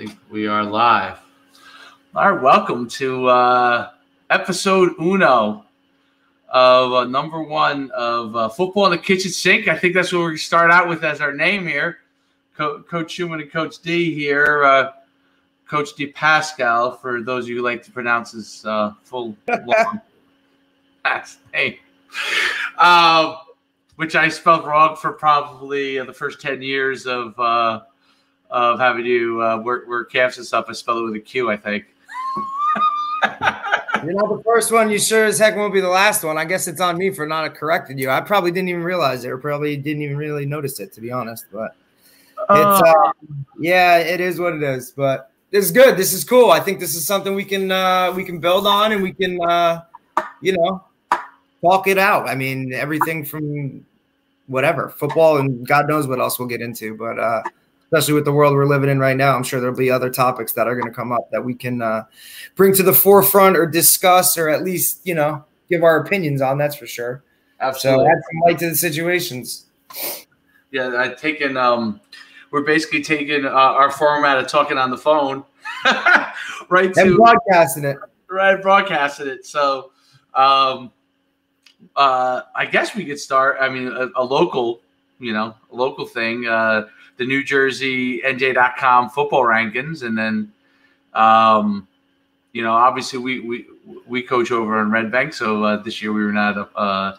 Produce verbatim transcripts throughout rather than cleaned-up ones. I think we are live. All right, welcome to uh, episode uno of uh, number one of uh, Football in the Kitchen Sink. I think that's what we start out with as our name here. Co- Coach Schumann and Coach D here. Uh, Coach D Pascal, for those of you who like to pronounce his uh, full long last name, uh, which I spelled wrong for probably uh, the first ten years of uh, – of having you uh, work, work camps and stuff. I spell it with a Q, I think. You're not the first one. You sure as heck won't be the last one. I guess it's on me for not correcting you. I probably didn't even realize it, or probably didn't even really notice it, to be honest. But uh, it's, uh, yeah, it is what it is. But this is good. This is cool. I think this is something we can uh, we can build on, and we can, uh, you know, talk it out. I mean, everything from whatever, football, and God knows what else we'll get into. But uh, especially with the world we're living in right now, I'm sure there'll be other topics that are going to come up that we can uh, bring to the forefront or discuss, or at least, you know, give our opinions on. That's for sure. Absolutely. So add some light to the situations. Yeah, I've taken, um, we're basically taking uh, our format of talking on the phone, right? To, and broadcasting it. Right, broadcasting it. So um, uh, I guess we could start, I mean, a, a local, you know, a local thing. Uh, the New Jersey N J dot com football rankings. And then, um, you know, obviously we, we, we coach over in Red Bank. So uh, this year we were not uh,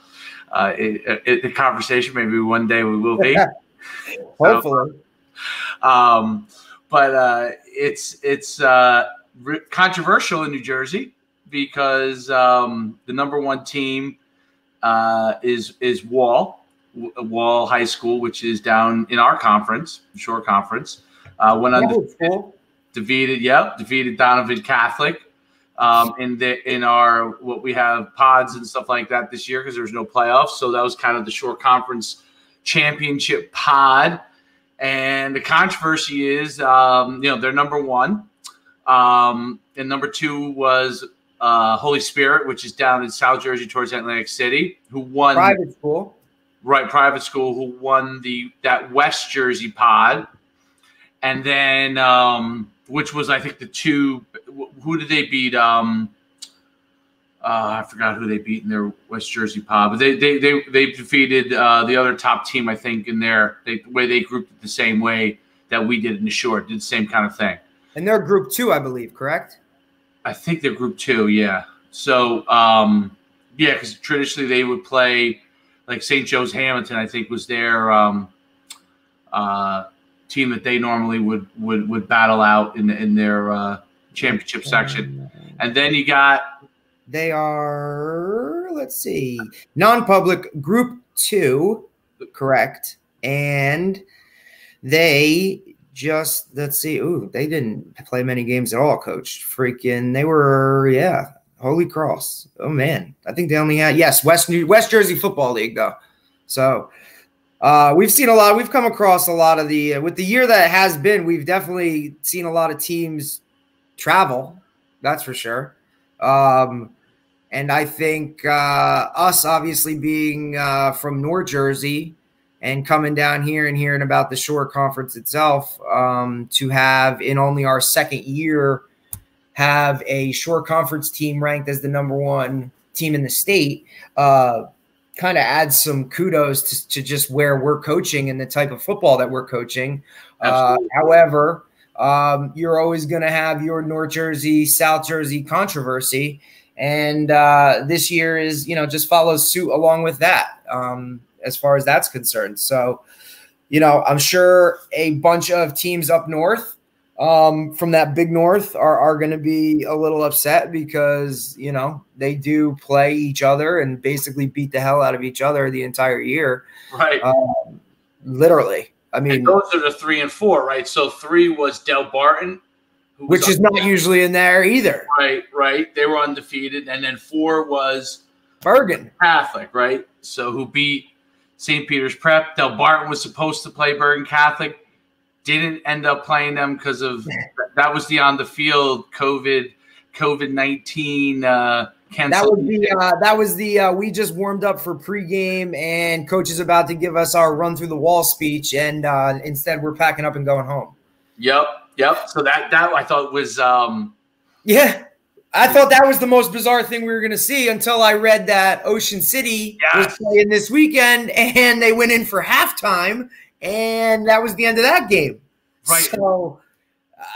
uh, in the conversation. Maybe one day we will be. Hopefully. So, um, but uh, it's, it's uh, controversial in New Jersey because um, the number one team uh, is, is Wall. Wall High School, which is down in our conference, Shore Conference, uh, went undefeated, cool. defeated, yep, defeated Donovan Catholic um, in the in our what we have pods and stuff like that this year because there was no playoffs, so that was kind of the Shore Conference championship pod. And the controversy is, um, you know, they're number one, um, and number two was uh, Holy Spirit, which is down in South Jersey towards Atlantic City, who won private school. Right, private school, who won the that West Jersey pod, and then um, which was I think the two. Who did they beat? Um, uh, I forgot who they beat in their West Jersey pod, but they they they, they defeated uh, the other top team I think in their they, the way they grouped it the same way that we did in the Shore, did the same kind of thing. And they're group two, I believe, correct? I think they're group two, yeah. So um, yeah, because traditionally they would play. Like Saint Joe's Hamilton, I think, was their um, uh, team that they normally would would would battle out in the, in their uh, championship section. And then you got they are let's see non-public group two, correct? And they just let's see. Ooh, they didn't play many games at all, Coach. Freaking, they were yeah. Holy Cross. Oh, man. I think they only had – yes, West New West Jersey Football League, though. So uh, we've seen a lot. We've come across a lot of the uh, – with the year that it has been, we've definitely seen a lot of teams travel. That's for sure. Um, and I think uh, us obviously being uh, from North Jersey and coming down here and hearing about the Shore Conference itself um, to have in only our second year – have a Shore Conference team ranked as the number one team in the state, uh, kind of adds some kudos to, to just where we're coaching and the type of football that we're coaching. Uh, however, um, you're always going to have your North Jersey, South Jersey controversy. And uh, this year is, you know, just follows suit along with that um, as far as that's concerned. So, you know, I'm sure a bunch of teams up north Um, from that big north are, are going to be a little upset because, you know, they do play each other and basically beat the hell out of each other the entire year. Right. Um, literally. I mean, and those are the three and four, right? So three was Del Barton, who which was is not usually in there either. Right. Right. They were undefeated. And then four was Bergen Catholic, right? So who beat Saint Peter's Prep. Del Barton was supposed to play Bergen Catholic. Didn't end up playing them because of that was the on the field COVID COVID nineteen uh, cancel. That would be uh, that was the uh, we just warmed up for pregame and coach is about to give us our run through the wall speech and uh, instead we're packing up and going home. Yep, Yep. So that that I thought was um, yeah. I thought that was the most bizarre thing we were going to see until I read that Ocean City yes. was playing this weekend, and they went in for halftime, and that was the end of that game. Right. So,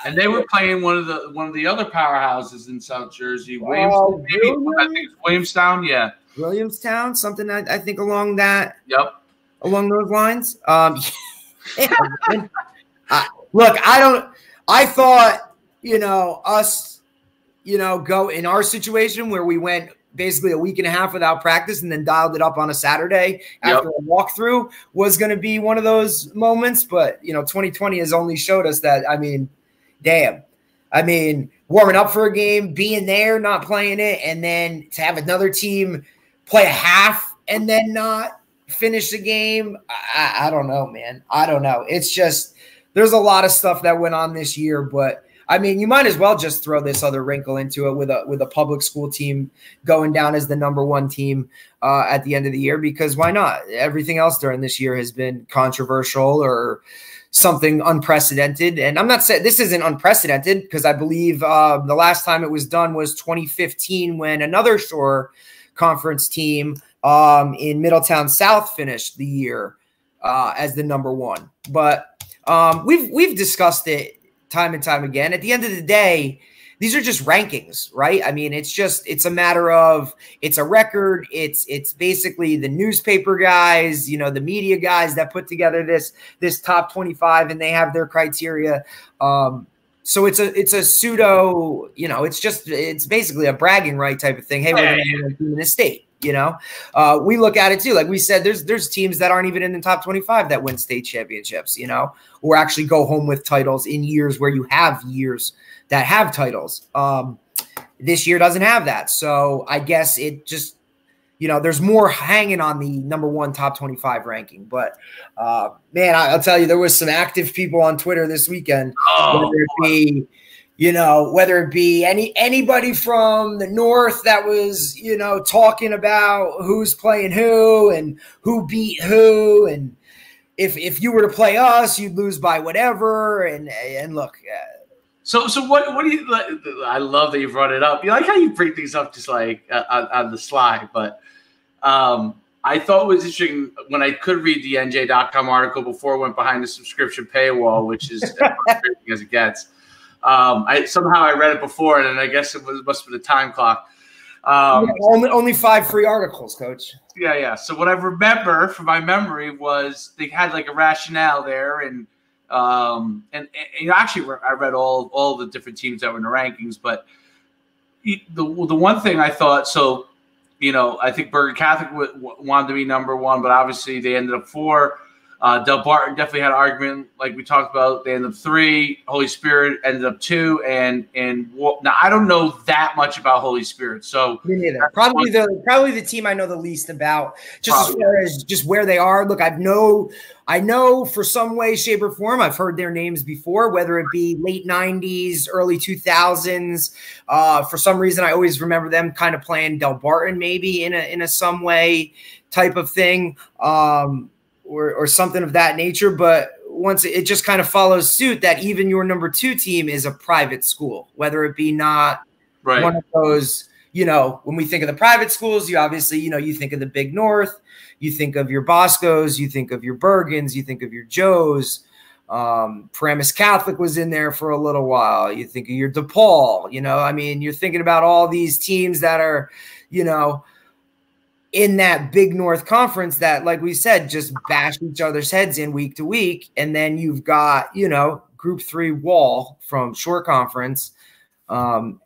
and they were playing one of the one of the other powerhouses in South Jersey, Williamstown. Uh, maybe, I think it's Williamstown, yeah. Williamstown, something I, I think along that. Yep. Along those lines. Um, yeah. I, look, I don't. I thought, you know, us. you know, go in our situation where we went basically a week and a half without practice and then dialed it up on a Saturday after yep. a walkthrough was going to be one of those moments. But, you know, twenty twenty has only showed us that, I mean, damn. I mean, warming up for a game, being there, not playing it, and then to have another team play a half and then not finish the game, I, I don't know, man. I don't know. It's just there's a lot of stuff that went on this year, but I mean, you might as well just throw this other wrinkle into it with a with a public school team going down as the number one team uh, at the end of the year, because why not? Everything else during this year has been controversial or something unprecedented. And I'm not saying this isn't unprecedented, because I believe uh, the last time it was done was twenty fifteen, when another Shore Conference team um, in Middletown South finished the year uh, as the number one. But um, we've we've discussed it time and time again. At the end of the day, these are just rankings, right? I mean, it's just, it's a matter of, it's a record. It's, it's basically the newspaper guys, you know, the media guys that put together this, this top twenty-five, and they have their criteria. Um, so it's a, it's a pseudo, you know, it's just, it's basically a bragging right type of thing. Hey, we're going to be in the state, you know? Uh, we look at it too. Like we said, there's, there's teams that aren't even in the top twenty-five that win state championships, you know? Or actually go home with titles in years where you have years that have titles. Um, this year doesn't have that. So I guess it just, you know, there's more hanging on the number one top twenty-five ranking. But, uh, man, I, I'll tell you, there was some active people on Twitter this weekend. Oh. Whether it be, you know, whether it be any anybody from the north that was, you know, talking about who's playing who and who beat who, and If if you were to play us, you'd lose by whatever. And and look, uh, so so what what do you? I love that you brought it up. You like how you bring things up just like uh, on, on the slide. But um, I thought it was interesting when I could read the N J dot com article before I went behind the subscription paywall, which is as frustrating as it gets. Um, I somehow I read it before, and I guess it was, must have been a time clock. Um, yeah, only, only five free articles, Coach. Yeah, yeah. So what I remember from my memory was they had like a rationale there, and um, and, and actually I read all all the different teams that were in the rankings. But the the one thing I thought, so you know, I think Bergen Catholic w w wanted to be number one, but obviously they ended up four. Uh, Del Barton definitely had an argument, like we talked about. They ended up three. Holy Spirit ended up two, and and Wall. Now I don't know that much about Holy Spirit, so me neither. Probably the probably the team I know the least about, just probably. As far as just where they are. Look, I've know I know for some way, shape, or form, I've heard their names before, whether it be late nineties, early two thousands. Uh, for some reason, I always remember them kind of playing Del Barton, maybe in a in a some way type of thing. Um, Or, or something of that nature, but once it just kind of follows suit that even your number two team is a private school, whether it be not right. one of those, you know, when we think of the private schools, you obviously, you know, you think of the Big North, you think of your Boscos, you think of your Bergens, you think of your Joes. Um, Paramus Catholic was in there for a little while. You think of your DePaul, you know, I mean, you're thinking about all these teams that are, you know, in that Big North Conference that, like we said, just bash each other's heads in week to week. And then you've got, you know, Group Three Wall from Shore Conference. Um,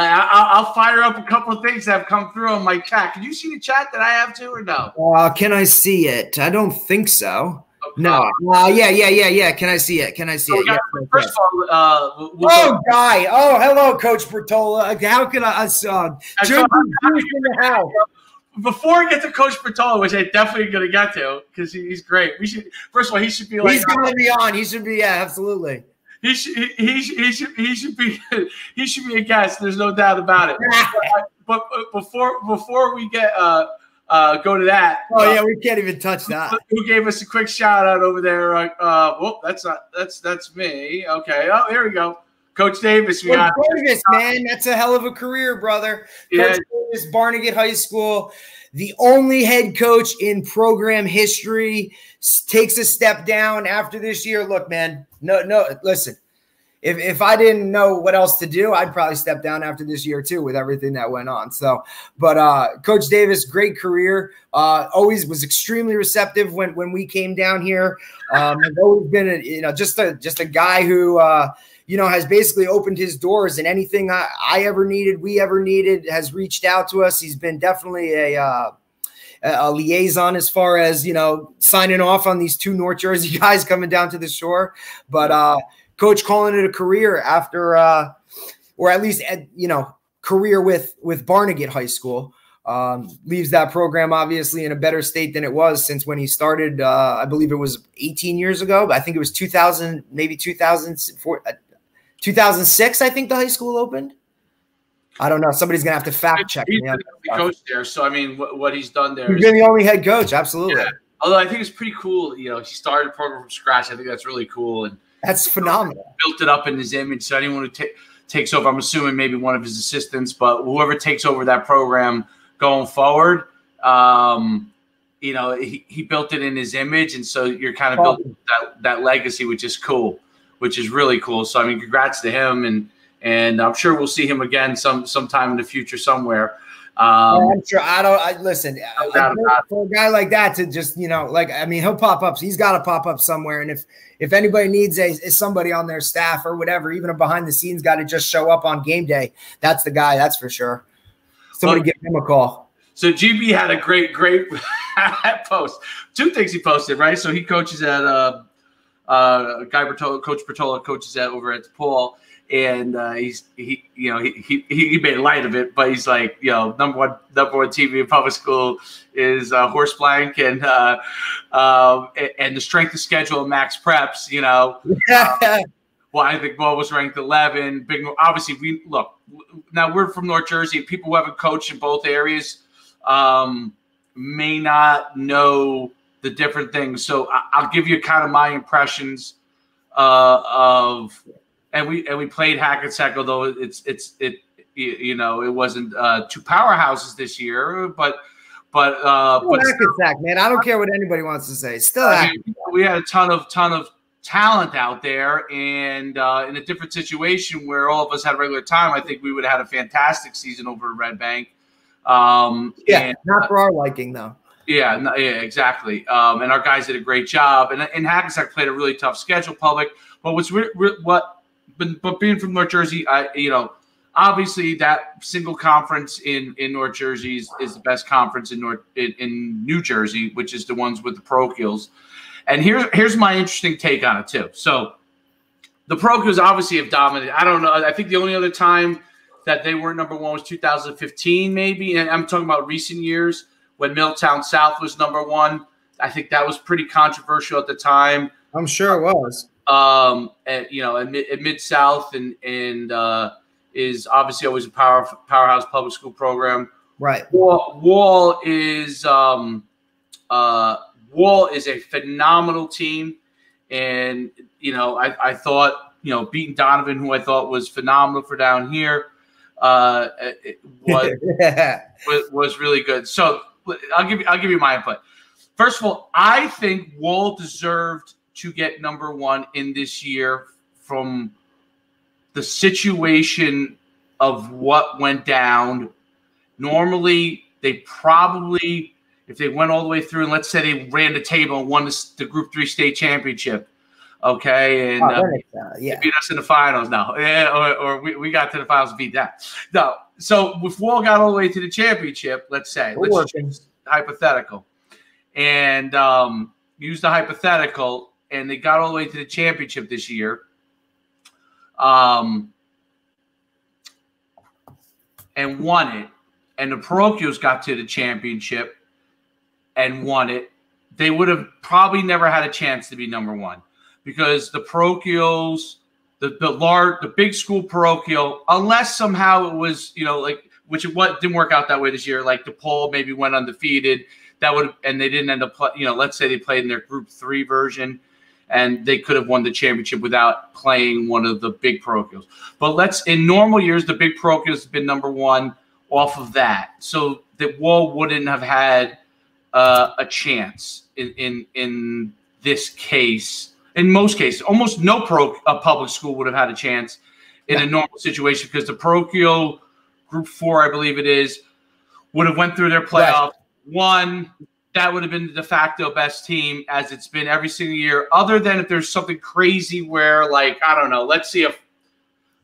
I, I'll fire up a couple of things that have come through on my chat. Can you see the chat that I have too, or no? Uh, can I see it? I don't think so. Okay. No. Uh, yeah, yeah, yeah, yeah. Can I see it? Can I see oh, it? Yeah, yeah. First of all, uh, we'll oh, guy. Oh, hello, Coach Bertola. How can I? Uh, Jim, in the house. Before I get to Coach Bertola, which I definitely going to get to because he, he's great. We should first of all, he should be like he's going to be on. He should be yeah, absolutely. He should he, he should he should he should be he should be a guest. There's no doubt about it. but, but before before we get uh, uh, go to that. Oh uh, yeah, we can't even touch that. Who gave us a quick shout out over there? Uh, uh whoop, that's not that's that's me. Okay, oh here we go, Coach Davis. We got Davis, man. That's a hell of a career, brother. Yeah. Coach Davis, Barnegat High School, the only head coach in program history, takes a step down after this year. Look, man, no, no, listen. If, if I didn't know what else to do, I'd probably step down after this year too with everything that went on. So, but uh, Coach Davis, great career. Uh, always was extremely receptive when when we came down here. Um, I've always been, a, you know, just a just a guy who uh, you know has basically opened his doors, and anything I, I ever needed, we ever needed, has reached out to us. He's been definitely a uh, a liaison as far as you know signing off on these two North Jersey guys coming down to the shore, but. Uh, Coach calling it a career after, uh, or at least, you know, career with, with Barnegat High School, um, leaves that program obviously in a better state than it was since when he started. Uh, I believe it was eighteen years ago, but I think it was two thousand, maybe two thousand four, uh, two thousand six. I think the high school opened. I don't know. Somebody's gonna have to fact check. He's the coach there, so I mean, what, what he's done there. He's been the only head coach, absolutely. Yeah. Although I think it's pretty cool. You know, he started the program from scratch. I think that's really cool. And that's phenomenal. Built it up in his image. So anyone who takes over, I'm assuming maybe one of his assistants, but whoever takes over that program going forward, um, you know, he, he built it in his image. And so you're kind of oh. building that, that legacy, which is cool, which is really cool. So, I mean, congrats to him. And and I'm sure we'll see him again some sometime in the future somewhere. Um, I'm sure I don't I, listen I, I, for a guy like that to just you know like I mean he'll pop up, he's got to pop up somewhere, and if if anybody needs a is somebody on their staff or whatever, even a behind the scenes guy to just show up on game day, that's the guy, that's for sure. Somebody well, give him a call. So G B had a great great post, two things he posted, right? So he coaches at uh uh guy Bertola, Coach Bertola coaches at over at DePaul. And uh, he's he you know he, he he made light of it, but he's like you know number one number one T V in public school is uh, horse blank and uh, uh, and the strength of schedule of Max Preps. You know, um, well I think Wall was ranked eleven. Big obviously we look now we're from North Jersey. People who haven't coached in both areas um, may not know the different things. So I, I'll give you kind of my impressions uh, of. And we and we played Hackensack, although it's it's it you know it wasn't uh, two powerhouses this year, but but uh, still but Hackensack, man, I don't care what anybody wants to say. It's still, I mean, we had a ton of ton of talent out there, and uh, in a different situation where all of us had regular time, I think we would have had a fantastic season over at Red Bank. Um, yeah, and, not for our liking though. Yeah, no, yeah, exactly. Um, and our guys did a great job, and and Hackensack played a really tough schedule, public. But what's re re what. But, but being from North Jersey, I you know, obviously that single conference in, in North Jersey is, is the best conference in North in, in New Jersey, which is the ones with the parochials. And here's here's my interesting take on it too. So the parochials obviously have dominated. I don't know. I think the only other time that they weren't number one was two thousand fifteen, maybe. And I'm talking about recent years when Middletown South was number one. I think that was pretty controversial at the time. I'm sure it was. Um, and, you know, and, and Mid South and and uh, is obviously always a power powerhouse public school program. Right. Wall, Wall is um, uh, Wall is a phenomenal team, and you know I, I thought you know beating Donovan, who I thought was phenomenal for down here, uh, it was, was was really good. So I'll give you I'll give you my input. First of all, I think Wall deserved to get number one in this year from the situation of what went down. Normally, they probably, if they went all the way through, and let's say they ran the table and won the, the Group Three state championship, okay, and oh, uh, uh, yeah. beat us in the finals. No, yeah, or, or we, we got to the finals, and beat that. No, so if Wall got all the way to the championship, let's say, We're let's working. Just hypothetical, and um, use the hypothetical. And they got all the way to the championship this year. Um, and won it. And the parochials got to the championship and won it. They would have probably never had a chance to be number one because the parochials, the, the large, the big school parochial, unless somehow it was, you know, like which it what didn't work out that way this year. Like DePaul maybe went undefeated, that would, and they didn't end up, play, you know, let's say they played in their Group Three version, and they could have won the championship without playing one of the big parochials. But let's, in normal years, the big parochials have been number one off of that, so that Wall wouldn't have had uh, a chance in in in this case. In most cases, almost no pro uh, public school would have had a chance in a normal situation, because the parochial Group Four, I believe it is, would have went through their playoff, won. That would have been the de facto best team, as it's been every single year, other than if there's something crazy where, like, I don't know, let's see if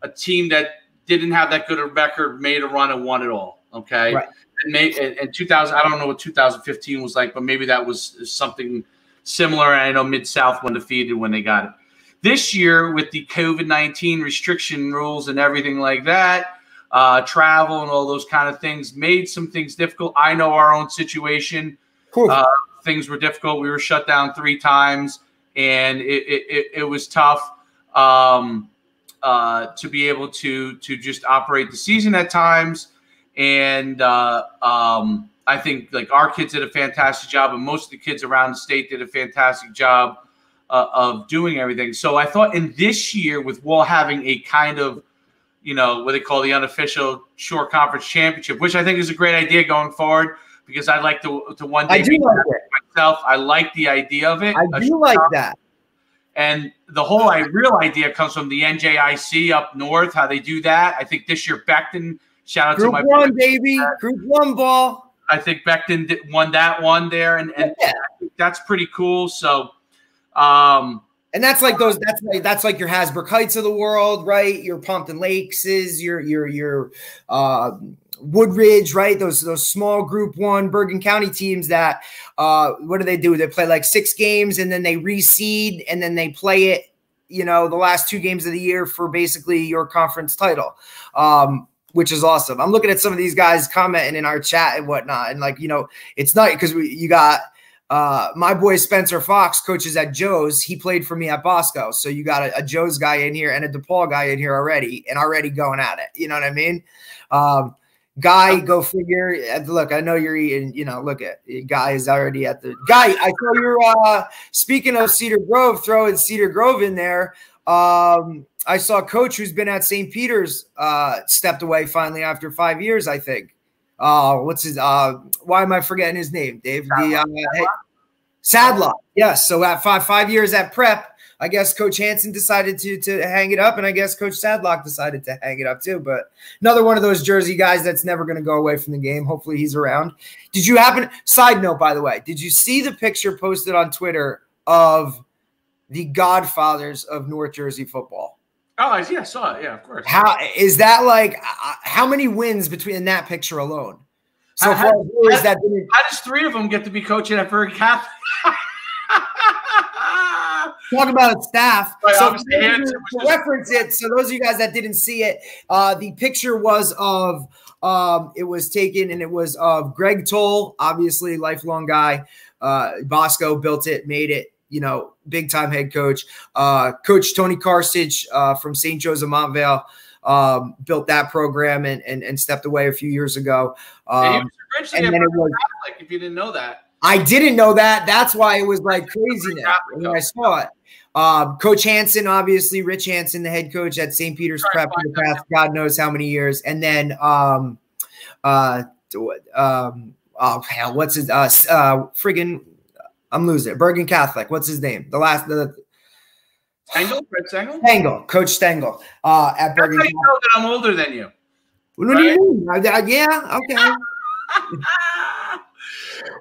a team that didn't have that good a record made a run and won it all, okay? Right. And, may, and, and two thousand, I don't know what two thousand fifteen was like, but maybe that was something similar. And I know Mid-South went defeated when they got it. This year, with the COVID nineteen restriction rules and everything like that, uh, travel and all those kind of things, made some things difficult. I know our own situation. Cool. Uh, things were difficult. We were shut down three times, and it it, it was tough um, uh, to be able to to just operate the season at times. And uh, um, I think, like, our kids did a fantastic job, and most of the kids around the state did a fantastic job uh, of doing everything. So I thought in this year, with Wall having a kind of, you know, what they call the unofficial Shore Conference Championship, which I think is a great idea going forward, because I'd like to to one day I do like it. myself. I like the idea of it. I do like conference. that. And the whole I, real idea comes from the N J I C up north, how they do that. I think this year Becton, shout out Group to my one, baby. Group one ball. I think Becton did, won that one there, and, and yeah. I think that's pretty cool. So um and that's like those that's like that's like your Hasbrook Heights of the world, right? Your Pompton Lakes is your your your uh Woodridge, right? Those those small Group One Bergen County teams that uh, what do they do? They play like six games, and then they reseed, and then they play it, you know, the last two games of the year for basically your conference title, um, which is awesome. I'm looking at some of these guys commenting in our chat and whatnot, and like, you know, it's not because we you got uh, my boy Spencer Fox coaches at Joe's. He played for me at Bosco, so you got a, a Joe's guy in here and a DePaul guy in here already, and already going at it. You know what I mean? Um, Guy, go figure. Look, I know you're eating, you know, look at Guy is already at the Guy. I saw you're uh, speaking of Cedar Grove, throwing Cedar Grove in there. Um, I saw a coach who's been at Saint Peter's uh, stepped away finally after five years, I think. Uh, what's his, uh, why am I forgetting his name? Dave Sadlock. The, uh, hey, Sadlock. Yes. So at five, five years at prep, I guess Coach Hansen decided to to hang it up, and I guess Coach Sadlock decided to hang it up too. But another one of those Jersey guys that's never going to go away from the game. Hopefully he's around. Did you happen – side note, by the way, did you see the picture posted on Twitter of the Godfathers of North Jersey football? Oh, yeah, I saw it. Yeah, of course. How is that like uh, – how many wins between in that picture alone? So how, far how, is that – how does three of them get to be coaching at Bergen Catholic? Talk about its staff. Right, so to reference it, so those of you guys that didn't see it, uh, the picture was of um, it was taken, and it was of Greg Toll, obviously lifelong guy. Uh, Bosco built it, made it, you know, big time head coach. Uh, Coach Tony Karsich uh, from Saint Joe's of Montvale um, built that program and, and and stepped away a few years ago. Um, and, and then it was Catholic, if you didn't know that. I didn't know that. That's why it was like craziness when I saw it. Um, Coach Hansen, obviously, Rich Hansen, the head coach at Saint Peter's Prep for the past God knows how many years. And then, um, uh, um, oh, hell, what's his, uh, uh, friggin', I'm losing it. Bergen Catholic, what's his name? The last, the Stengel, Fred Stengel? Stengel, Coach Stengel, uh, at Bergen Catholic. You know that I'm older than you. What do you mean? Yeah, okay.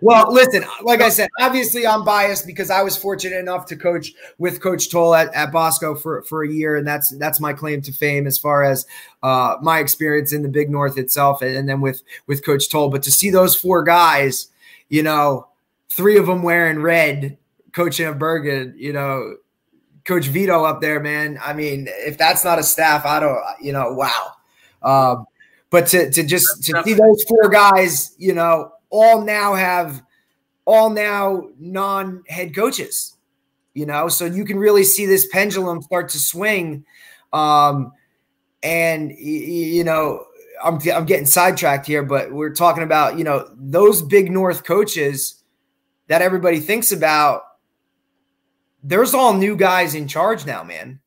Well, listen, like I said, obviously I'm biased because I was fortunate enough to coach with Coach Toll at, at Bosco for, for a year. And that's, that's my claim to fame as far as uh, my experience in the Big North itself. And, and then with, with Coach Toll, but to see those four guys, you know, three of them wearing red, coaching at Bergen, you know, Coach Vito up there, man. I mean, if that's not a staff, I don't, you know, wow. Um, but to, to just to see those four guys, you know, all now have all now non-head coaches, you know, so you can really see this pendulum start to swing. Um, and, you know, I'm, I'm getting sidetracked here, but we're talking about, you know, those Big North coaches that everybody thinks about. There's all new guys in charge now, man.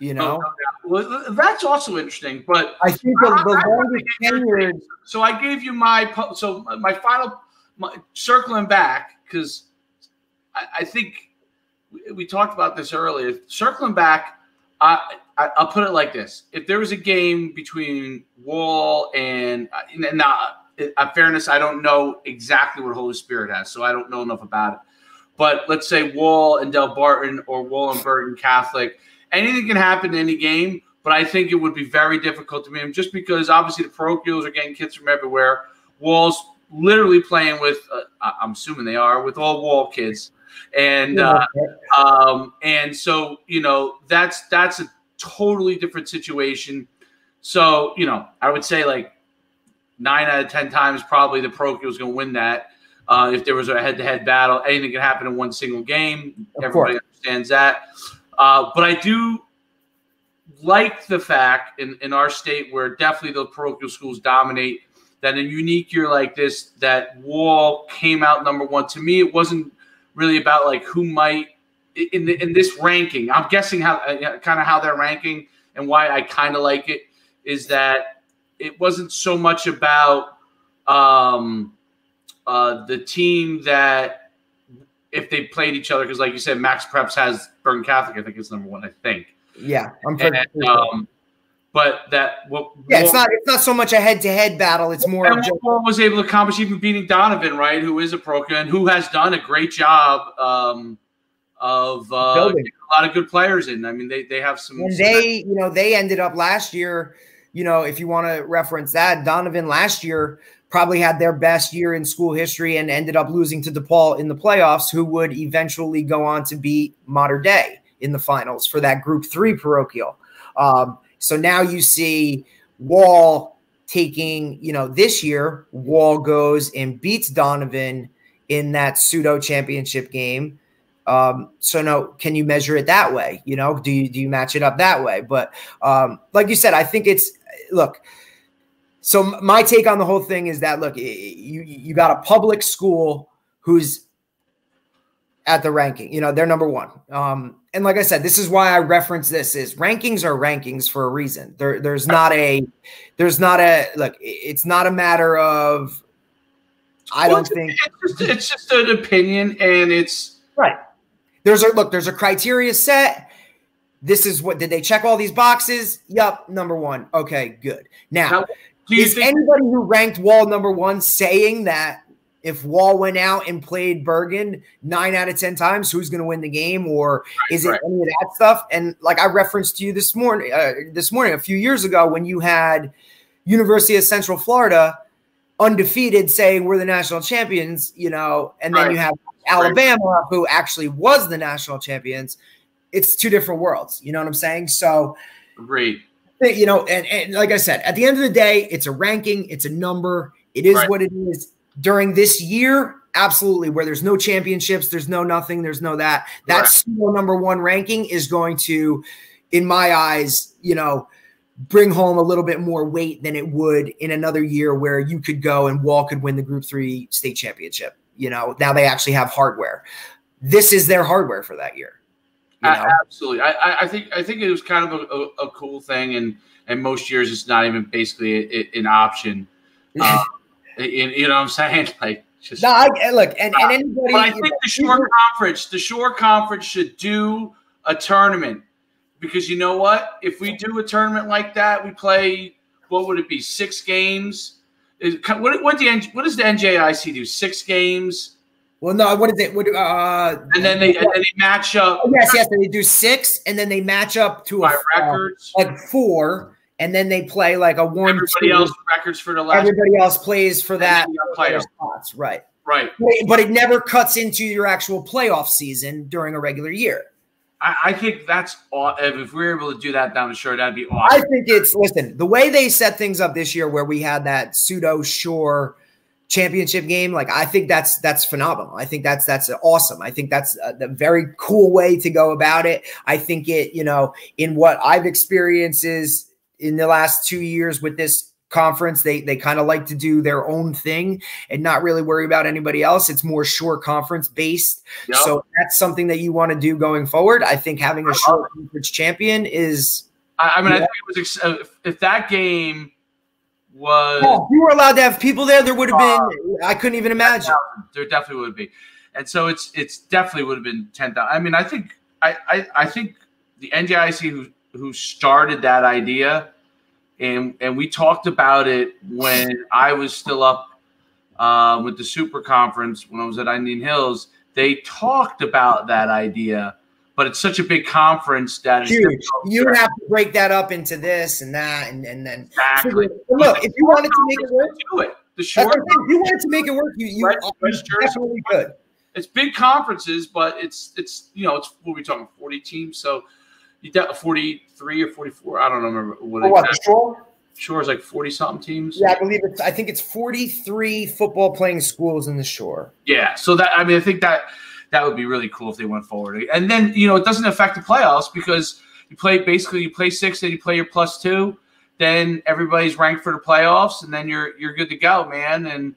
You know, well, that's also interesting. But I think the, the I, I tenured, so I gave you my so my final my, circling back because I, I think we talked about this earlier. Circling back, I, I I'll put it like this: if there was a game between Wall and now, in fairness, I don't know exactly what Holy Spirit has, so I don't know enough about it. But let's say Wall and Del Barton or Wall and Bergen Catholic. Anything can happen in any game, but I think it would be very difficult to beat just because obviously the parochials are getting kids from everywhere. Wall's literally playing with, uh, I'm assuming they are, with all Wall kids. And uh, um, and so, you know, that's that's a totally different situation. So, you know, I would say like nine out of ten times probably the parochials going to win that. Uh, if there was a head-to-head battle, anything can happen in one single game. Everybody understands that. Uh, but I do like the fact in, in our state where definitely the parochial schools dominate that in a unique year like this, that Wall came out number one. To me, it wasn't really about like who might in, the, in this ranking. I'm guessing how uh, kind of how they're ranking and why I kind of like it is that it wasn't so much about um, uh, the team that – if they played each other, because like you said, Max Preps has Bergen Catholic. I think it's number one. I think. Yeah, I'm pretty and, sure. Um, but that what? Yeah, Wall, it's not. It's not so much a head-to-head battle. It's more. And Wall was able to accomplish even beating Donovan, right? Who is a pro-kin and who has done a great job um, of uh, getting a lot of good players in. I mean, they they have some. And they, you know, they ended up last year. You know, if you want to reference that, Donovan last year probably had their best year in school history and ended up losing to DePaul in the playoffs, who would eventually go on to beat Modern Day in the finals for that group three parochial. Um, so now you see Wall taking, you know, this year Wall goes and beats Donovan in that pseudo championship game. Um, so no, can you measure it that way? You know, do you, do you match it up that way? But, um, like you said, I think it's look, so my take on the whole thing is that, look, you, you got a public school who's at the ranking. You know, they're number one. Um, and like I said, this is why I reference this is rankings are rankings for a reason. There, there's not a – there's not a – look, it's not a matter of – I don't think – It's just, it's just an opinion and it's – Right. There's a – look, there's a criteria set. This is what – did they check all these boxes? Yup, number one. Okay, good. Now – is anybody who ranked Wall number one saying that if Wall went out and played Bergen nine out of ten times, who's going to win the game, or is it any of that stuff? And like I referenced to you this morning, uh, this morning a few years ago when you had University of Central Florida undefeated saying we're the national champions, you know, and then you have Alabama who actually was the national champions. It's two different worlds. You know what I'm saying? So great. You know, and, and like I said, at the end of the day, it's a ranking. It's a number. It is right. what it is. During this year, absolutely, where there's no championships, there's no nothing, there's no that. That single number one ranking is going to, in my eyes, you know, bring home a little bit more weight than it would in another year where you could go and Wall could win the Group three state championship. You know, now they actually have hardware. This is their hardware for that year. You know? I, absolutely, I, I think I think it was kind of a, a, a cool thing, and and most years it's not even basically a, a, an option. Um, in, you know what I'm saying? Like, just no, I, look, and, and anybody. But I think know, the Shore Conference, the Shore Conference should do a tournament because you know what? If we do a tournament like that, we play what would it be? Six games? Is, what what the what does the N J I C do? Six games. Well, no, what is it? What, uh, and then they and then they match up. Oh, yes, yes, and they do six, and then they match up to a records uh, like four, and then they play like a one. Everybody two, else records for the last. Everybody else plays for that player spots, right? Right. But it never cuts into your actual playoff season during a regular year. I, I think that's aw- if we were able to do that down the shore, that'd be awesome. I think it's listen the way they set things up this year, where we had that pseudo shore championship game, like I think that's that's phenomenal. I think that's that's awesome. I think that's a, a very cool way to go about it. I think it, you know, in what I've experienced is in the last two years with this conference. They they kind of like to do their own thing and not really worry about anybody else. It's more Shore Conference based. Yep. So that's something that you want to do going forward. I think having a Shore Conference champion is. I, I mean, yeah. I think it was if that game was. Oh, if you were allowed to have people there, there would have uh, been. I couldn't even imagine. There definitely would be, and so it's it's definitely would have been ten thousand. I mean, I think I I, I think the N J I C who who started that idea. And, and we talked about it when I was still up uh, with the Super Conference when I was at Indian Hills. They talked about that idea, but it's such a big conference that huge. It's you would have to break that up into this and that, and and then exactly. So look, if you wanted to make it work, do it. The short if you wanted to make it work, you you West, West Jersey, definitely could. It's big conferences, but it's it's you know it's what are we talking forty teams, so. You got forty-three or forty-four. I don't remember what. Oh, what the Shore? Shore is like forty-something teams. Yeah, I believe it's. I think it's forty-three football-playing schools in the Shore. Yeah, so that I mean, I think that that would be really cool if they went forward. And then you know, it doesn't affect the playoffs because you play basically you play six, then you play your plus two, then everybody's ranked for the playoffs, and then you're you're good to go, man. And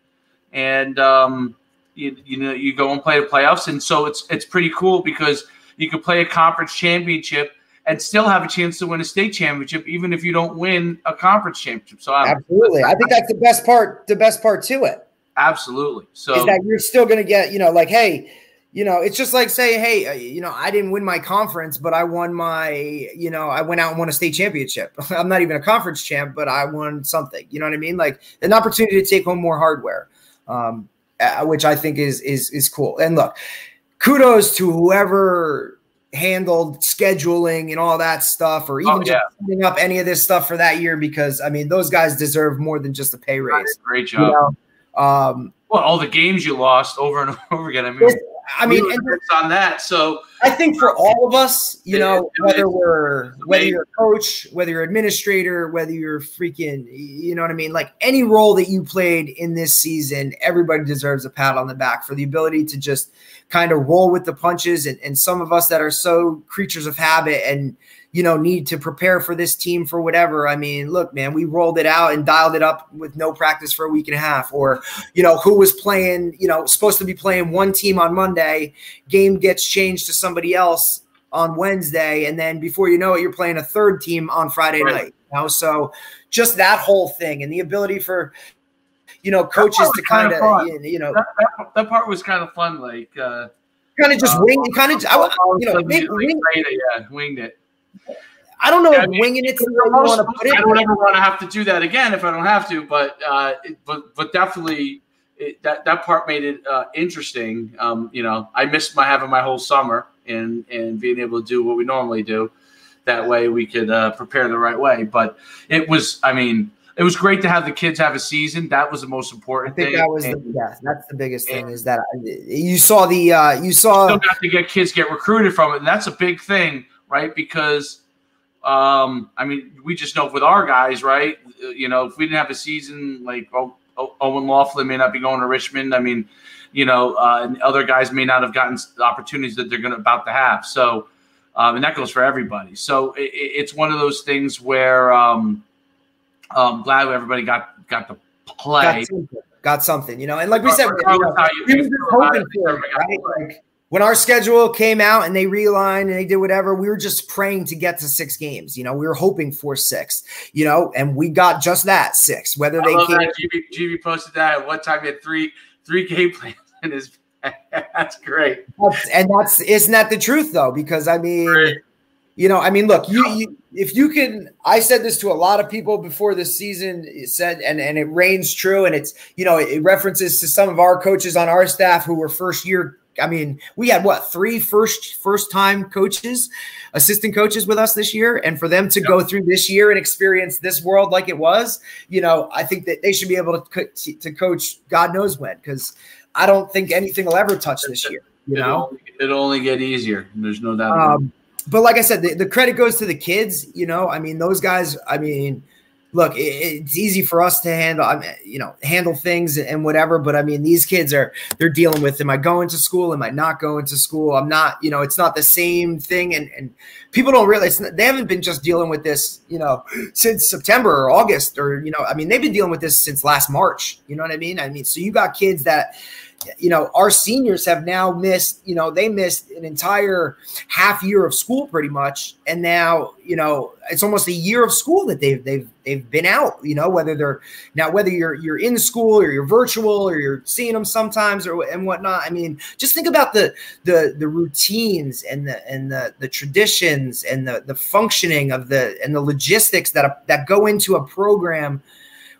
and um, you you know you go and play the playoffs, and so it's it's pretty cool because you could play a conference championship and still have a chance to win a state championship, even if you don't win a conference championship. So I'm, absolutely, I think that's the best part. The best part to it, absolutely. So is that you're still going to get, you know, like, hey, you know, it's just like say, hey, you know, I didn't win my conference, but I won my, you know, I went out and won a state championship. I'm not even a conference champ, but I won something. You know what I mean? Like an opportunity to take home more hardware, um, which I think is is is cool. And look, kudos to whoever handled scheduling and all that stuff, or even oh, yeah. just setting up any of this stuff for that year, because I mean those guys deserve more than just a pay raise. Great job. You know? um, well, all the games you lost over and over again. I mean, I mean, and on that. So I think for all of us, you it, know, it, whether it, we're whether you're a coach, whether you're an administrator, whether you're freaking, you know what I mean, like any role that you played in this season, everybody deserves a pat on the back for the ability to just kind of roll with the punches. And, and some of us that are so creatures of habit and, you know, need to prepare for this team for whatever. I mean, look, man, we rolled it out and dialed it up with no practice for a week and a half, or, you know, who was playing, you know, supposed to be playing one team on Monday, game gets changed to somebody else on Wednesday. And then before you know it, you're playing a third team on Friday right. night. You know? So just that whole thing and the ability for, you know, coaches to kind of, you know, that, that, that part was kind of fun. Like, uh, kind of just um, wing, kind of, you know, maybe, wing, later, yeah, winged it. I don't know yeah, if I mean, winging it's. I don't ever want to have to do that again if I don't have to, but, uh, it, but, but definitely it, that, that part made it, uh, interesting. Um, you know, I missed my having my whole summer and, and being able to do what we normally do. That way we could, uh, prepare the right way. But it was, I mean, it was great to have the kids have a season. That was the most important thing. I think thing. that was and, the, yeah, that's the biggest and, thing is that you saw the uh, you saw still got to get kids get recruited from it, and that's a big thing, right? Because um, I mean, we just know with our guys, right? You know, if we didn't have a season, like oh, oh, Owen Laughlin may not be going to Richmond. I mean, you know, uh, and other guys may not have gotten the opportunities that they're going to about to have. So, um, and that goes for everybody. So it, it's one of those things where. Um, I'm um, glad everybody got got to play. Got something, got something you know. And like we said, you know, we were just hoping for it, right? Like, when our schedule came out and they realigned and they did whatever, we were just praying to get to six games. You know, we were hoping for six. You know, and we got just that six. Whether I they love came, that. G B, G B posted that at one time he had three three game plans in his. That's great. That's, and that's isn't that the truth though? Because I mean. Great. You know, I mean, look, you, you if you can – I said this to a lot of people before this season, it said, and, and it reigns true, and it's – you know, it references to some of our coaches on our staff who were first-year – I mean, we had, what, three first, first-time coaches, assistant coaches with us this year, and for them to yep. go through this year and experience this world like it was, you know, I think that they should be able to, co to coach God knows when, because I don't think anything will ever touch this year, you it'll, know? It'll only get easier. There's no doubt about um, it. But like I said, the, the credit goes to the kids, you know, I mean, those guys, I mean, look, it, it's easy for us to handle, I mean, you know, handle things and whatever. But I mean, these kids are, they're dealing with, am I going to school? Am I not going to school? I'm not, you know, it's not the same thing. And, and people don't realize they haven't been just dealing with this, you know, since September or August or, you know, I mean, they've been dealing with this since last March. You know what I mean? I mean, so you got kids that, you know, our seniors have now missed, you know, they missed an entire half year of school pretty much. And now, you know, it's almost a year of school that they've, they've, they've been out, you know, whether they're now, whether you're, you're in school or you're virtual or you're seeing them sometimes or and whatnot. I mean, just think about the, the, the routines and the, and the, the traditions and the, the functioning of the, and the logistics that, that go into a program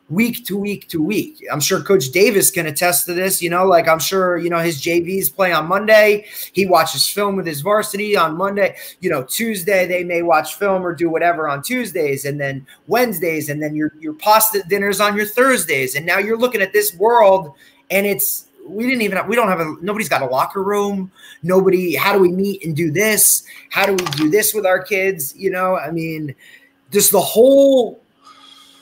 week to week to week. I'm sure Coach Davis can attest to this, you know, like I'm sure, you know, his J Vs play on Monday. He watches film with his varsity on Monday, you know, Tuesday, they may watch film or do whatever on Tuesdays and then Wednesdays. And then your, your pasta dinners on your Thursdays. And now you're looking at this world and it's, we didn't even, have, we don't have a, nobody's got a locker room. Nobody, how do we meet and do this? How do we do this with our kids? You know, I mean, just the whole,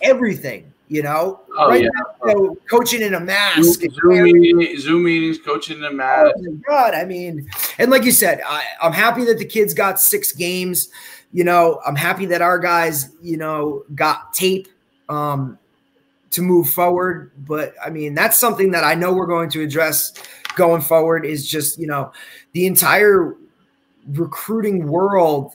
everything. You know, oh, right yeah. now, you know, coaching in a mask. Zoom, Zoom, meeting, Zoom meetings, coaching in a mask. Oh, my God. I mean, and like you said, I, I'm happy that the kids got six games. You know, I'm happy that our guys, you know, got tape um, to move forward. But, I mean, that's something that I know we're going to address going forward is just, you know, the entire recruiting world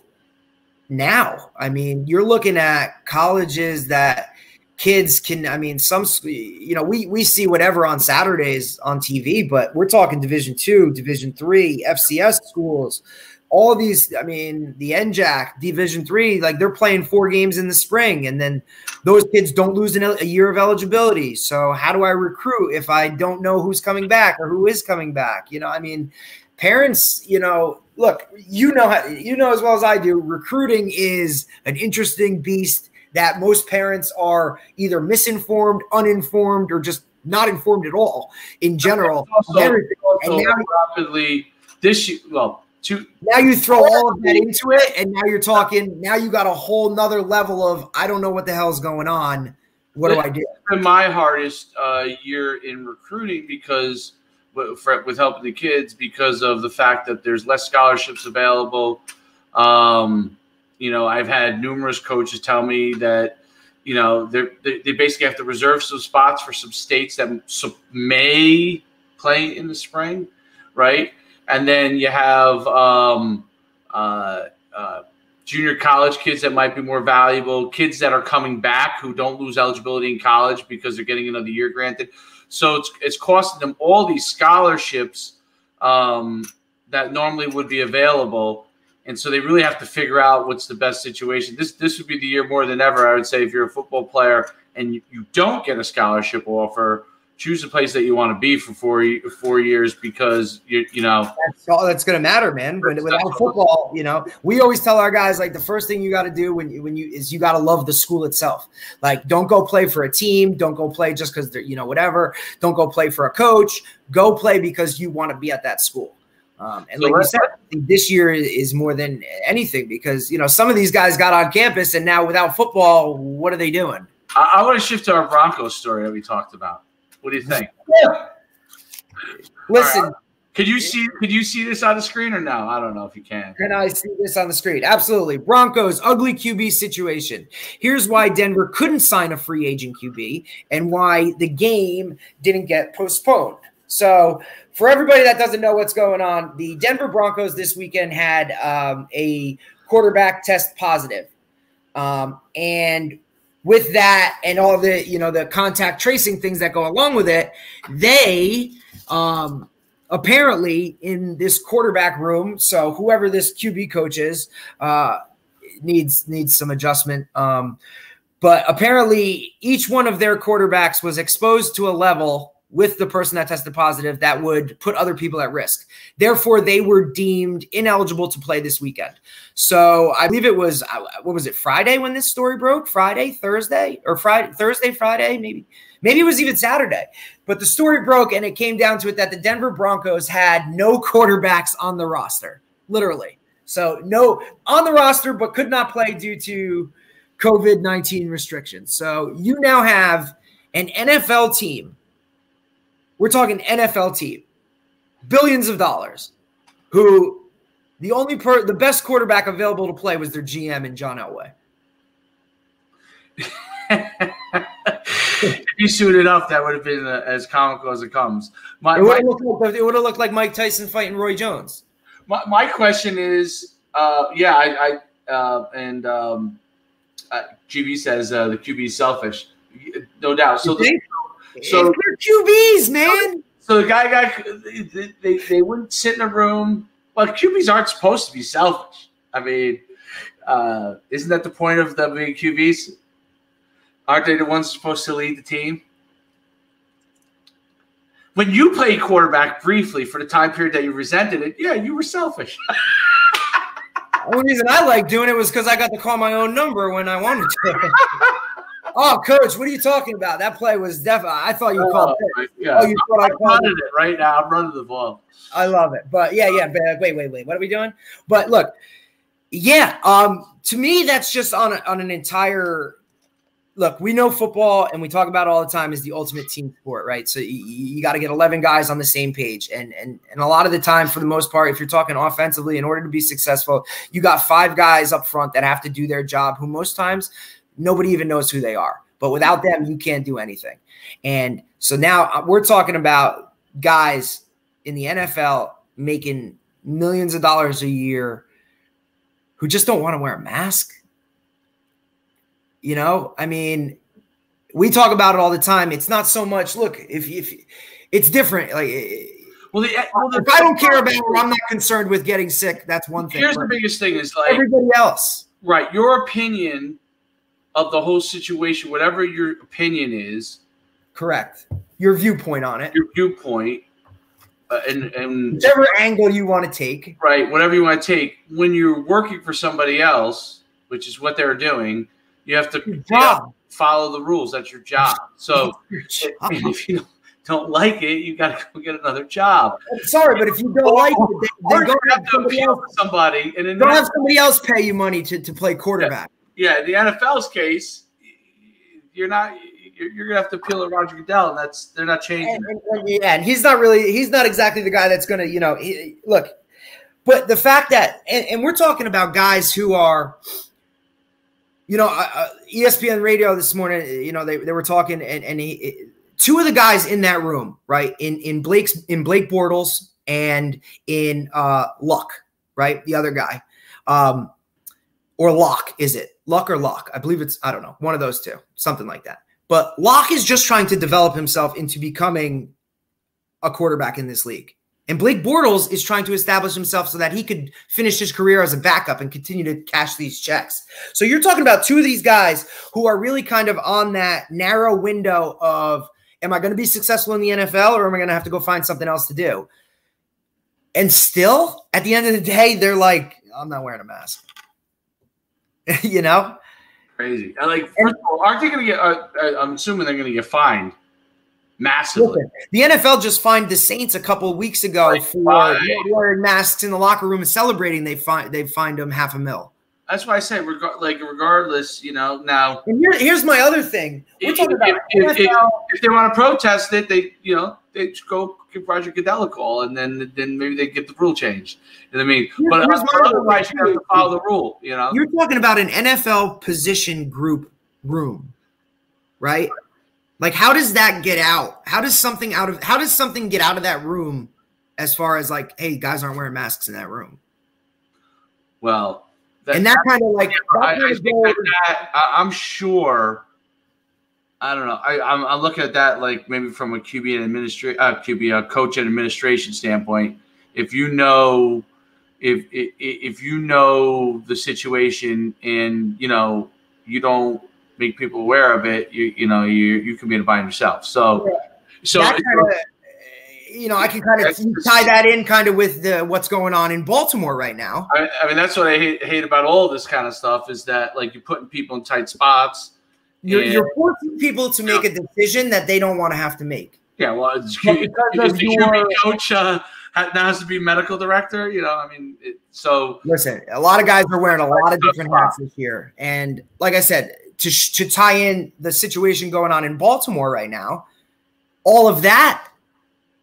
now. I mean, you're looking at colleges that – kids can, I mean, some, you know, we, we see whatever on Saturdays on T V, but we're talking division two, division three, F C S schools, all these, I mean, the N J A C, division three, like they're playing four games in the spring and then those kids don't lose an, a year of eligibility. So how do I recruit if I don't know who's coming back or who is coming back? You know, I mean, parents, you know, look, you know, how, you know, as well as I do, recruiting is an interesting beast that most parents are either misinformed, uninformed, or just not informed at all in general. Also, also now, rapidly this year, well, two, now you throw all of that into it, and now you're talking. Now you got a whole nother level of I don't know what the hell's going on. What do I do? It's been my hardest uh, year in recruiting because for, with helping the kids because of the fact that there's less scholarships available. Um, You know, I've had numerous coaches tell me that, you know, they they basically have to reserve some spots for some states that may play in the spring, right? And then you have um, uh, uh, junior college kids that might be more valuable, kids that are coming back who don't lose eligibility in college because they're getting another year granted. So it's it's costing them all these scholarships um, that normally would be available. And so they really have to figure out what's the best situation. This this would be the year more than ever, I would say, if you're a football player and you, you don't get a scholarship offer, choose a place that you want to be for four, four years because, you, you know. That's all that's going to matter, man. When, without football, you know, we always tell our guys, like, the first thing you got to do when you, when you is you got to love the school itself. Like, don't go play for a team. Don't go play just because they're, you know, whatever. Don't go play for a coach. Go play because you want to be at that school. Um, and so like you said, I think this year is more than anything because, you know, some of these guys got on campus and now without football, what are they doing? I, I want to shift to our Broncos story that we talked about. What do you think? Yeah. Listen. Right. Could you see Could you see this on the screen or no? I don't know if you can. Can I see this on the screen? Absolutely. Broncos, ugly Q B situation. Here's why Denver couldn't sign a free agent Q B and why the game didn't get postponed. So for everybody that doesn't know what's going on, the Denver Broncos this weekend had um, a quarterback test positive. Um, and with that and all the, you know, the contact tracing things that go along with it, they um, apparently in this quarterback room, so whoever this Q B coach is uh, needs, needs some adjustment. Um, but apparently each one of their quarterbacks was exposed to a level with the person that tested positive that would put other people at risk. Therefore, they were deemed ineligible to play this weekend. So I believe it was, what was it, Friday when this story broke? Friday, Thursday, or Friday, Thursday, Friday, maybe. Maybe it was even Saturday. But the story broke, and it came down to it that the Denver Broncos had no quarterbacks on the roster, literally. So no on the roster, but could not play due to COVID nineteen restrictions. So you now have an N F L team. We're talking N F L team, billions of dollars, who the only per the best quarterback available to play was their G M in John Elway. If you suited it up, that would have been uh, as comical as it comes. My, it would have looked, looked like Mike Tyson fighting Roy Jones. My, my question is, uh, yeah, I, I uh, and um, uh, G B says uh, the Q B is selfish, no doubt. So, the, so Q Bs, man. So the guy got they, they they wouldn't sit in a room. Well, Q Bs aren't supposed to be selfish. I mean, uh, isn't that the point of them being Q Bs? Aren't they the ones supposed to lead the team? When you played quarterback briefly for the time period that you resented it, yeah, you were selfish. The only reason I liked doing it was because I got to call my own number when I wanted to. Oh, coach, what are you talking about? That play was definitely – I thought you oh, called it. Yeah. Oh, you thought I called it. it right now. I'm running the ball. I love it. But, yeah, yeah. But wait, wait, wait. What are we doing? But, look, yeah, um, to me that's just on, a, on an entire – look, we know football, and we talk about it all the time, is the ultimate team sport, right? So you, you got to get eleven guys on the same page. And, and, and a lot of the time, for the most part, if you're talking offensively, in order to be successful, you got five guys up front that have to do their job, who most times nobody even knows who they are. But without them, you can't do anything. And so now we're talking about guys in the N F L making millions of dollars a year who just don't want to wear a mask. You know, I mean, we talk about it all the time. It's not so much, look, if, if it's different. Like, well, the, well the, if I don't care about it, I'm not concerned with getting sick. That's one thing. Here's the biggest thing is like everybody else. Right. Your opinion of the whole situation, whatever your opinion is. Correct. Your viewpoint on it. Your viewpoint. Uh, and, and whichever angle you want to take. Right. Whatever you want to take. When you're working for somebody else, which is what they're doing, you have to you know, follow the rules. That's your job. So your job. If you don't like it, you got to go get another job. I'm sorry, but if you don't like it, then, then go have somebody else. Somebody and then don't have somebody else pay you money to, to play quarterback. Yeah. yeah, in the N F L's case, you're not. You're, you're gonna have to appeal to Roger Goodell, and that's they're not changing. And, and, yeah, and he's not really. He's not exactly the guy that's gonna. You know, he, look. But the fact that, and, and we're talking about guys who are. You know, uh, E S P N radio this morning, you know, they, they were talking and, and he, it, two of the guys in that room, right, in, in Blake's in Blake Bortles and in uh, Luck, right, the other guy, um, or Locke, is it? Luck or Locke? I believe it's, I don't know, one of those two, something like that. But Locke is just trying to develop himself into becoming a quarterback in this league. And Blake Bortles is trying to establish himself so that he could finish his career as a backup and continue to cash these checks. So you're talking about two of these guys who are really kind of on that narrow window of, am I going to be successful in the N F L or am I going to have to go find something else to do? And still, at the end of the day, they're like, I'm not wearing a mask. You know? Crazy. I like, first of all, aren't they going to get, uh, I'm assuming they're going to get fined. Massively. The N F L just fined the Saints a couple of weeks ago like, for why? wearing masks in the locker room and celebrating. They find they fined them half a mil. That's why I say, reg like regardless, you know. Now, and here, here's my other thing. We're if, talking about if, if, if they want to protest it, they you know they go give Roger Goodell a call, and then then maybe they get the rule changed. You know what I mean? Here's, but here's otherwise, you have to follow the rule. You know, you're talking about an N F L position group room, right? Like, how does that get out? How does something out of how does something get out of that room as far as like, hey, guys aren't wearing masks in that room? Well, that, and that kind of like yeah, I, I think that, that I, I'm sure. I don't know. I, I'm, I'm looking at that like maybe from a Q B and administration, uh, Q B a coach and administration standpoint. If you know, if, if if you know the situation and you know you don't. Make people aware of it. You you know you you can be in a bind yourself. So yeah. so kinda, you know I can kind of tie that in kind of with the what's going on in Baltimore right now. I, I mean that's what I hate, hate about all this kind of stuff is that like you're putting people in tight spots. You're, and, you're forcing people to make yeah. a decision that they don't want to have to make. Yeah, well, it's, because it's, it's the Q B coach. Uh, now has to be medical director. You know, I mean, it, so listen, a lot of guys are wearing a lot of different hats this year. And like I said, to, to tie in the situation going on in Baltimore right now, all of that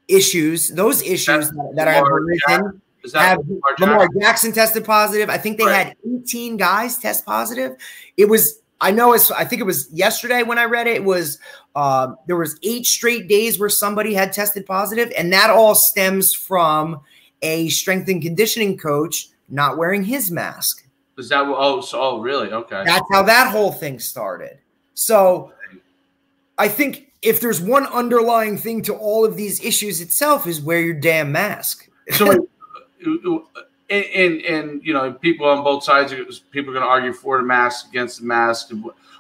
issues, those issues that, that have arisen, have Lamar Jackson tested positive. I think they right. had eighteen guys test positive. It was, I know it's, I think it was yesterday when I read it, it was, um, there was eight straight days where somebody had tested positive, and that all stems from a strength and conditioning coach not wearing his mask. Is that, oh, so, oh, really? Okay. That's how that whole thing started. So I think if there's one underlying thing to all of these issues itself, is wear your damn mask. So, and, and, and, you know, people on both sides, people are going to argue for the mask, against the mask,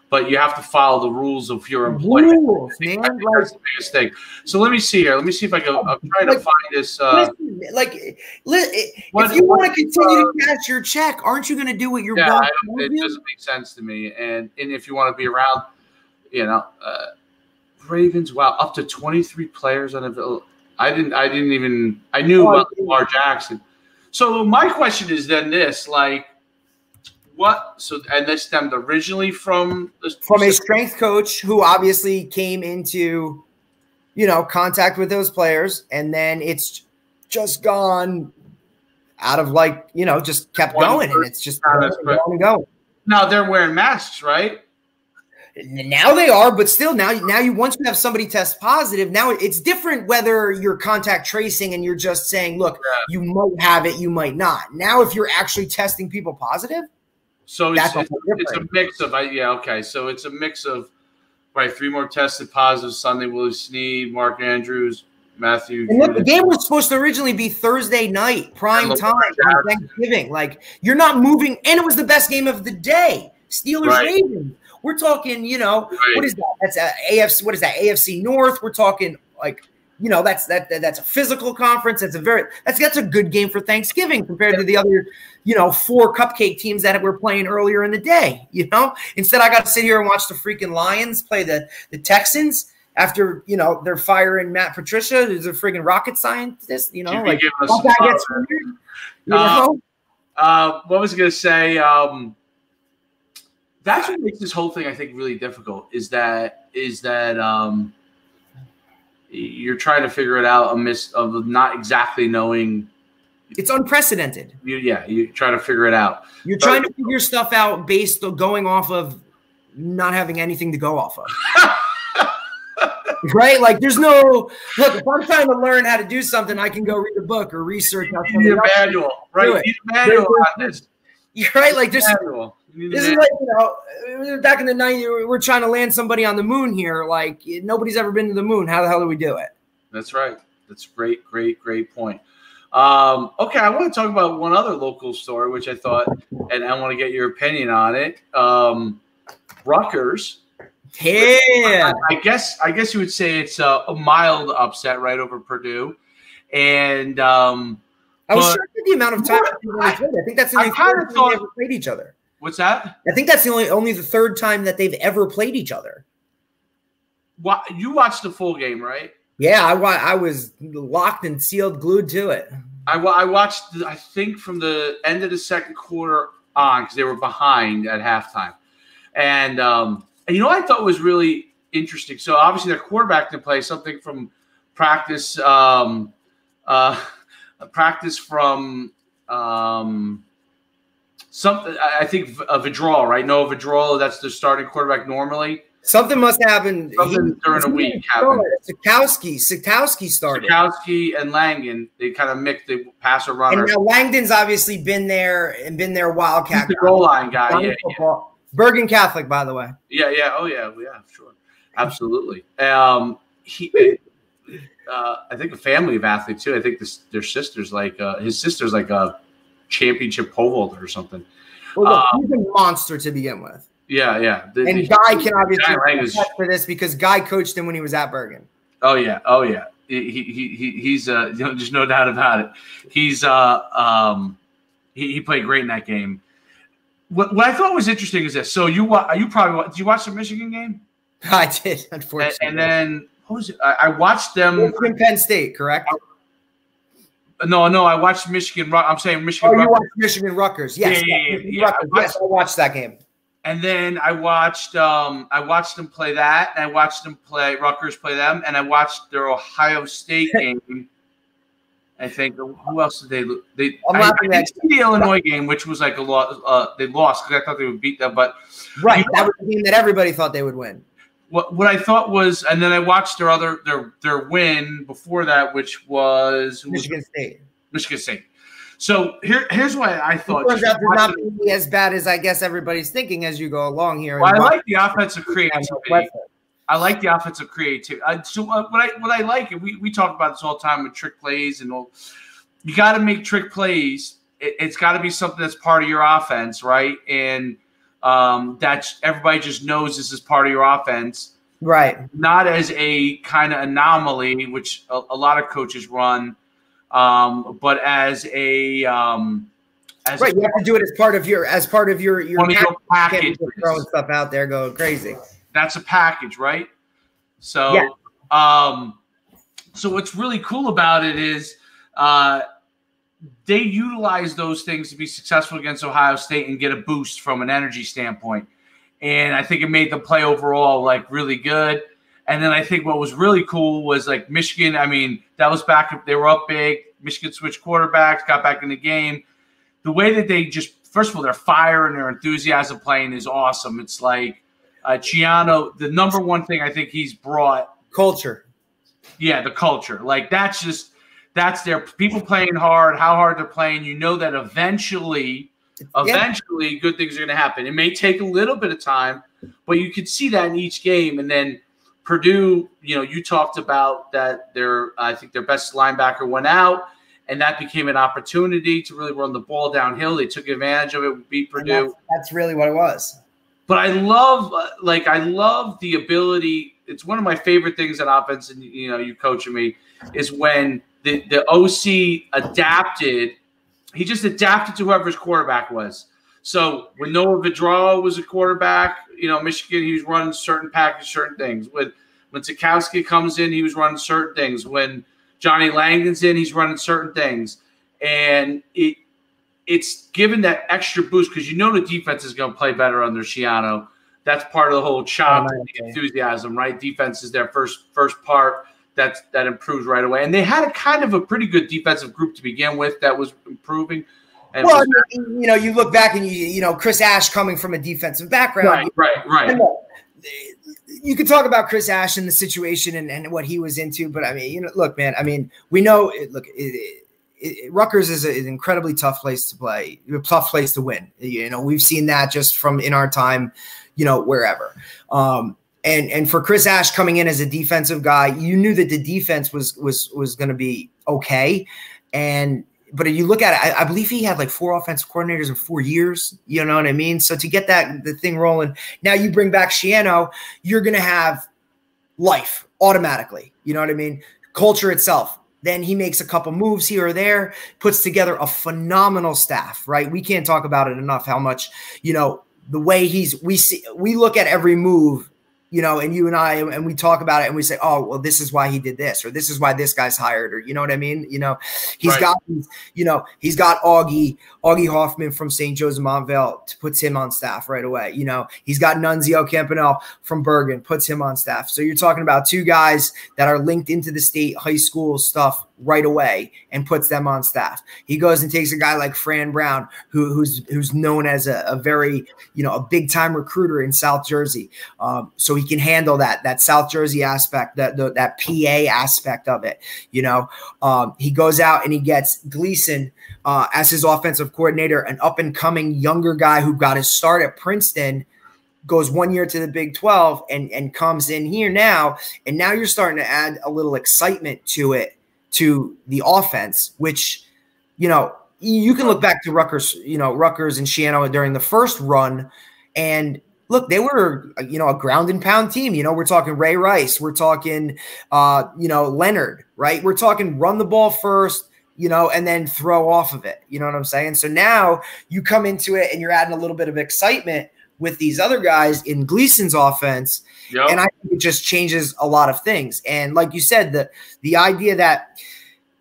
but you have to follow the rules of your employment. Rules, man, I think like, that's the biggest thing. So let me see here. Let me see if I can, I'm trying like, to find this. Uh, listen, like, li what, if you want to continue uh, to cash your check, aren't you going to do what you're yeah, doing? It doesn't make sense to me. And, and if you want to be around, you know, uh, Ravens, wow, up to twenty-three players on a. I didn't. I didn't even. I knew about Lamar Jackson. So my question is then this: like, what? So and this stemmed originally from the, from a strength coach who obviously came into, you know, contact with those players, and then it's just gone out of like you know just kept going, and it's just going and going. Now they're wearing masks, right? Now they are, but still now, now you once you have somebody test positive, now it's different whether you're contact tracing and you're just saying, look, yeah. you might have it, you might not. Now if you're actually testing people positive, so that's it's, a it's a mix of yeah, okay. So it's a mix of right, three more tested positive, Sunday, Willie Sneed, Mark Andrews, Matthew. And look, the game was supposed to originally be Thursday night, prime time on Thanksgiving. Like you're not moving, and it was the best game of the day. Steelers right. Ravens. We're talking, you know, right. what is that? That's A F C. What is that? A F C North. We're talking like, you know, that's that, that that's a physical conference. That's a very that's that's a good game for Thanksgiving compared to the other, you know, four cupcake teams that we're playing earlier in the day. You know, instead I got to sit here and watch the freaking Lions play the the Texans after you know they're firing Matt Patricia, who's a freaking rocket scientist. You know, G P like that gets weird. You uh, know? Uh, what was I gonna say? Um, That's what makes this whole thing, I think, really difficult. Is that is that um, you're trying to figure it out amidst of not exactly knowing. It's unprecedented. You, yeah, you try to figure it out. You're but, trying to figure stuff out based on going off of not having anything to go off of. Right? Like, there's no look. If I'm trying to learn how to do something, I can go read a book or research. You need a manual, right? You need a manual on this. You're right, like this. Manual. This is like, you know, back in the nineties, we're trying to land somebody on the moon here. Like, nobody's ever been to the moon. How the hell do we do it? That's right. That's a great, great, great point. Um, okay, I want to talk about one other local story, which I thought, and I want to get your opinion on it. Um, Rutgers. Yeah. I, I guess I guess you would say it's a, a mild upset right over Purdue. And um, I was shocked at the amount of time people played. I think that's the only time they've ever played each other. What's that? I think that's the only only the third time that they've ever played each other. What, you watched the full game, right? Yeah, I I was locked and sealed, glued to it. I I watched I think from the end of the second quarter on because they were behind at halftime, and um and you know what I thought was really interesting. So obviously their quarterback didn't play, something from practice um uh practice from um. Something I think a Vidral, right? No, Vidral, that's the starting quarterback normally. Something must happen. Something he, during a week happened. Sikowski, Sikowski started. Sikowski and Langdon, they kind of mixed the passer runner. And now Langdon's obviously been there and been there Wildcat. He's the goal line guy, guy. Yeah, yeah. Bergen Catholic, by the way. Yeah, yeah. Oh, yeah, yeah, sure. Absolutely. Um, he, uh, I think a family of athletes, too. I think this, their sister's like, uh, his sister's like a championship pole holder or something. Well, look, um, he's a monster to begin with. Yeah, yeah. The, and the, Guy can obviously is, for this because Guy coached him when he was at Bergen. Oh yeah, oh yeah. He he he he's uh you know, there's no doubt about it. He's uh um he, he played great in that game. What what I thought was interesting is this. So you are you probably did you watch the Michigan game? I did, unfortunately. And, and then what was it? I, I watched them. Penn State, correct? I, No, no, I watched Michigan. I'm saying Michigan. Oh, Rutgers. You watched Michigan Rutgers? Yes, yeah, yeah, yeah, yeah. Rutgers. I watched, yes, I watched that game. And then I watched, um, I watched them play that, and I watched them play Rutgers play them, and I watched their Ohio State game. I think who else did they? They I'm I, I did see the Illinois game, which was like a loss. Uh, they lost because I thought they would beat them, but right, you know, that was the game that everybody thought they would win. What what I thought was, and then I watched their other their their win before that, which was Michigan was, State. Michigan State. So here here's why I thought it out not be as bad as I guess everybody's thinking as you go along here. Well, I like the offensive creativity. I like the offensive creativity. I, so what I what I like, and we, we talk about this all the time with trick plays and all. You got to make trick plays. It, it's got to be something that's part of your offense, right? And um, that's everybody just knows this is part of your offense, right? Not as a kind of anomaly, which a, a lot of coaches run, um, but as a um, as right. A, you have to do it as part of your as part of your your package. Throwing stuff out there, going crazy. That's a package, right? So, yeah. um, so what's really cool about it is uh, they utilize those things to be successful against Ohio State and get a boost from an energy standpoint. And I think it made the play overall like really good. And then I think what was really cool was like Michigan. I mean, that was back. They were up big. Michigan switched quarterbacks, got back in the game. The way that they just, first of all, their fire and their enthusiasm playing is awesome. It's like, Uh, Schiano, the number one thing I think he's brought culture. Yeah, the culture. Like that's just that's their people playing hard, how hard they're playing. You know that eventually, yeah. eventually, good things are going to happen. It may take a little bit of time, but you could see that in each game. And then Purdue, you know, you talked about that. Their I think their best linebacker went out, and that became an opportunity to really run the ball downhill. They took advantage of it, beat Purdue. That's, that's really what it was. But I love, like, I love the ability. It's one of my favorite things in offense, and you know, you coaching me is when the the O C adapted. He just adapted to whoever his quarterback was. So when Noah Vedral was a quarterback, you know, Michigan, he was running certain packages, certain things. When when Sikowski comes in, he was running certain things. When Johnny Langdon's in, he's running certain things, and it. It's given that extra boost because you know the defense is going to play better under Schiano. That's part of the whole chop oh, and the enthusiasm, right? Defense is their first first part that's that improves right away. And they had a kind of a pretty good defensive group to begin with that was improving. And well, was I mean, you know, you look back and you you know Chris Ash coming from a defensive background. Right, right, right. You could talk about Chris Ash and the situation and, and what he was into, but I mean, you know, look, man, I mean, we know it, look. It, it, It, Rutgers is, a, is an incredibly tough place to play, a tough place to win. You know, we've seen that just from in our time, you know, wherever. Um, and and for Chris Ash coming in as a defensive guy, you knew that the defense was was was going to be okay. And but if you look at it, I, I believe he had like four offensive coordinators in four years. You know what I mean? So to get that the thing rolling, now you bring back Schiano, you're going to have life automatically. You know what I mean? Culture itself. Then he makes a couple moves here or there, puts together a phenomenal staff, right? We can't talk about it enough how much, you know, the way he's we see we look at every move, you know, and you and I and we talk about it and we say, oh, well, this is why he did this, or this is why this guy's hired, or you know what I mean? You know, he's right. got you know, he's got Augie, Augie Hoffman from Saint Joe's in Montvale to puts him on staff right away. You know, he's got Nunzio Campanell from Bergen, puts him on staff. So you're talking about two guys that are linked into the state high school stuff right away and puts them on staff. He goes and takes a guy like Fran Brown, who, who's who's known as a, a very, you know, a big time recruiter in South Jersey. Um, so he can handle that, that South Jersey aspect, that, the, that P A aspect of it. You know, um, he goes out and he gets Gleason uh, as his offensive coordinator, an up and coming younger guy who got his start at Princeton, goes one year to the Big twelve and, and comes in here now. And now you're starting to add a little excitement to it. To the offense, which, you know, you can look back to Rutgers, you know, Rutgers and Schiano during the first run, and look, they were, you know, a ground and pound team. You know, we're talking Ray Rice, we're talking, uh, you know, Leonard, right? We're talking run the ball first, you know, and then throw off of it. You know what I'm saying? So now you come into it and you're adding a little bit of excitement with these other guys in Gleason's offense. Yep. And I think it just changes a lot of things. And like you said, the the idea that,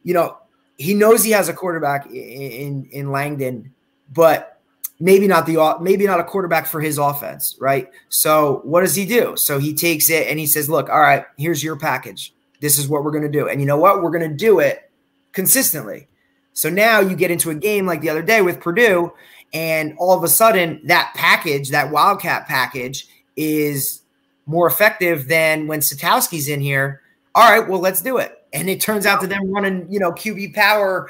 you know, he knows he has a quarterback in, in, in Langdon, but maybe not the, maybe not a quarterback for his offense. Right. So what does he do? So he takes it and he says, look, all right, here's your package. This is what we're going to do. And you know what? We're going to do it consistently. So now you get into a game like the other day with Purdue, and all of a sudden that package, that Wildcat package, is more effective than when Satowski's in here. All right, well, let's do it. And it turns out to them running, you know, Q B power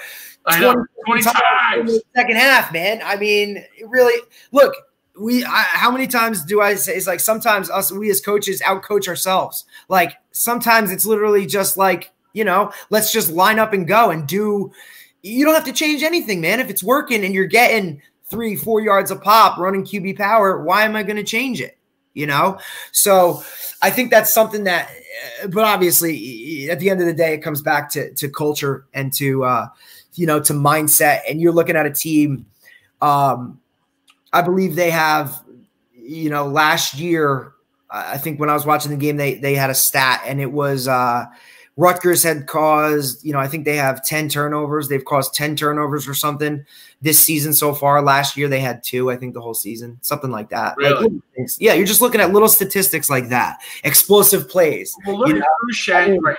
twenty, twenty times in the second half, man. I mean, it really, look, we, I, how many times do I say, it's like sometimes us, we as coaches outcoach ourselves. Like sometimes it's literally just like, you know, let's just line up and go and do. You don't have to change anything, man. If it's working and you're getting three, four yards a pop running Q B power, why am I going to change it? You know? So I think that's something that, but obviously at the end of the day, it comes back to, to culture and to, uh, you know, to mindset. And you're looking at a team. Um, I believe they have, you know, last year, I think when I was watching the game, they, they had a stat, and it was, uh, Rutgers had caused, you know, I think they have ten turnovers. They've caused ten turnovers or something this season so far. Last year they had two, I think, the whole season, something like that. Really? Like, yeah, you're just looking at little statistics like that. Explosive plays. Well, look at Krushank, right?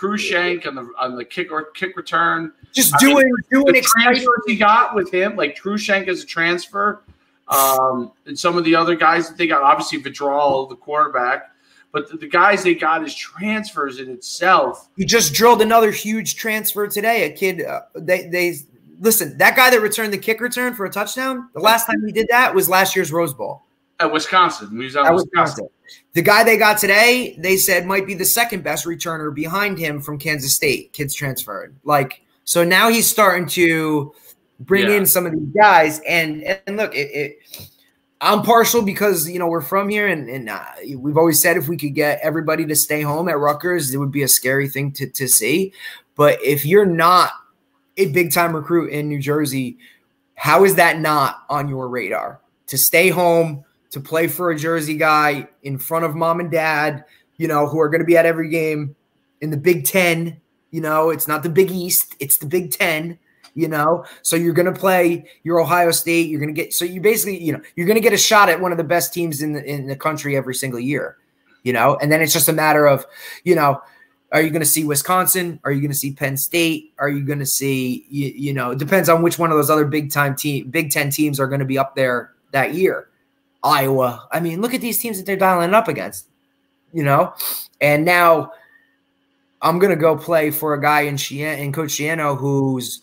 Krushank on the on the kick or kick return. Just doing I mean, doing the transfers he got with him, like Krushank as a transfer, um, and some of the other guys that they got. Obviously, Vidral, the quarterback. But the guys they got is transfers in itself. You just drilled another huge transfer today. A kid, uh, they they listen. That guy that returned the kick return for a touchdown. The last time he did that was last year's Rose Bowl at Wisconsin. He was at Wisconsin. Wisconsin. The guy they got today, they said might be the second best returner behind him from Kansas State. Kids transferred. Like so now he's starting to bring yeah. in some of these guys. And and look it. it I'm partial because, you know, we're from here, and, and uh, we've always said if we could get everybody to stay home at Rutgers, it would be a scary thing to, to see. But if you're not a big-time recruit in New Jersey, how is that not on your radar? To stay home, to play for a Jersey guy in front of mom and dad, you know, who are going to be at every game in the Big Ten. You know, it's not the Big East. It's the Big Ten. You know, so you're going to play your Ohio State. You're going to get, so you basically, you know, you're going to get a shot at one of the best teams in the, in the country every single year, you know, and then it's just a matter of, you know, are you going to see Wisconsin? Are you going to see Penn State? Are you going to see, you, you know, it depends on which one of those other big time team, Big Ten teams are going to be up there that year. Iowa. I mean, look at these teams that they're dialing up against, you know, and now I'm going to go play for a guy in Schiano, in Coach Schiano, who's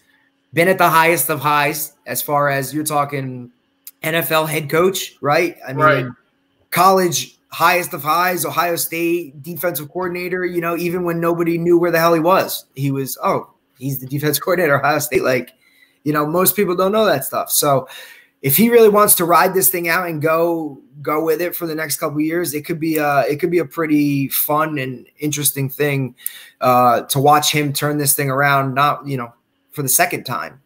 been at the highest of highs as far as you're talking N F L head coach, right? I mean, right. College highest of highs, Ohio State defensive coordinator, you know, even when nobody knew where the hell he was, he was, oh, he's the defense coordinator, Ohio State. Like, you know, most people don't know that stuff. So if he really wants to ride this thing out and go, go with it for the next couple of years, it could be a, it could be a pretty fun and interesting thing uh, to watch him turn this thing around. Not, you know, for the second time.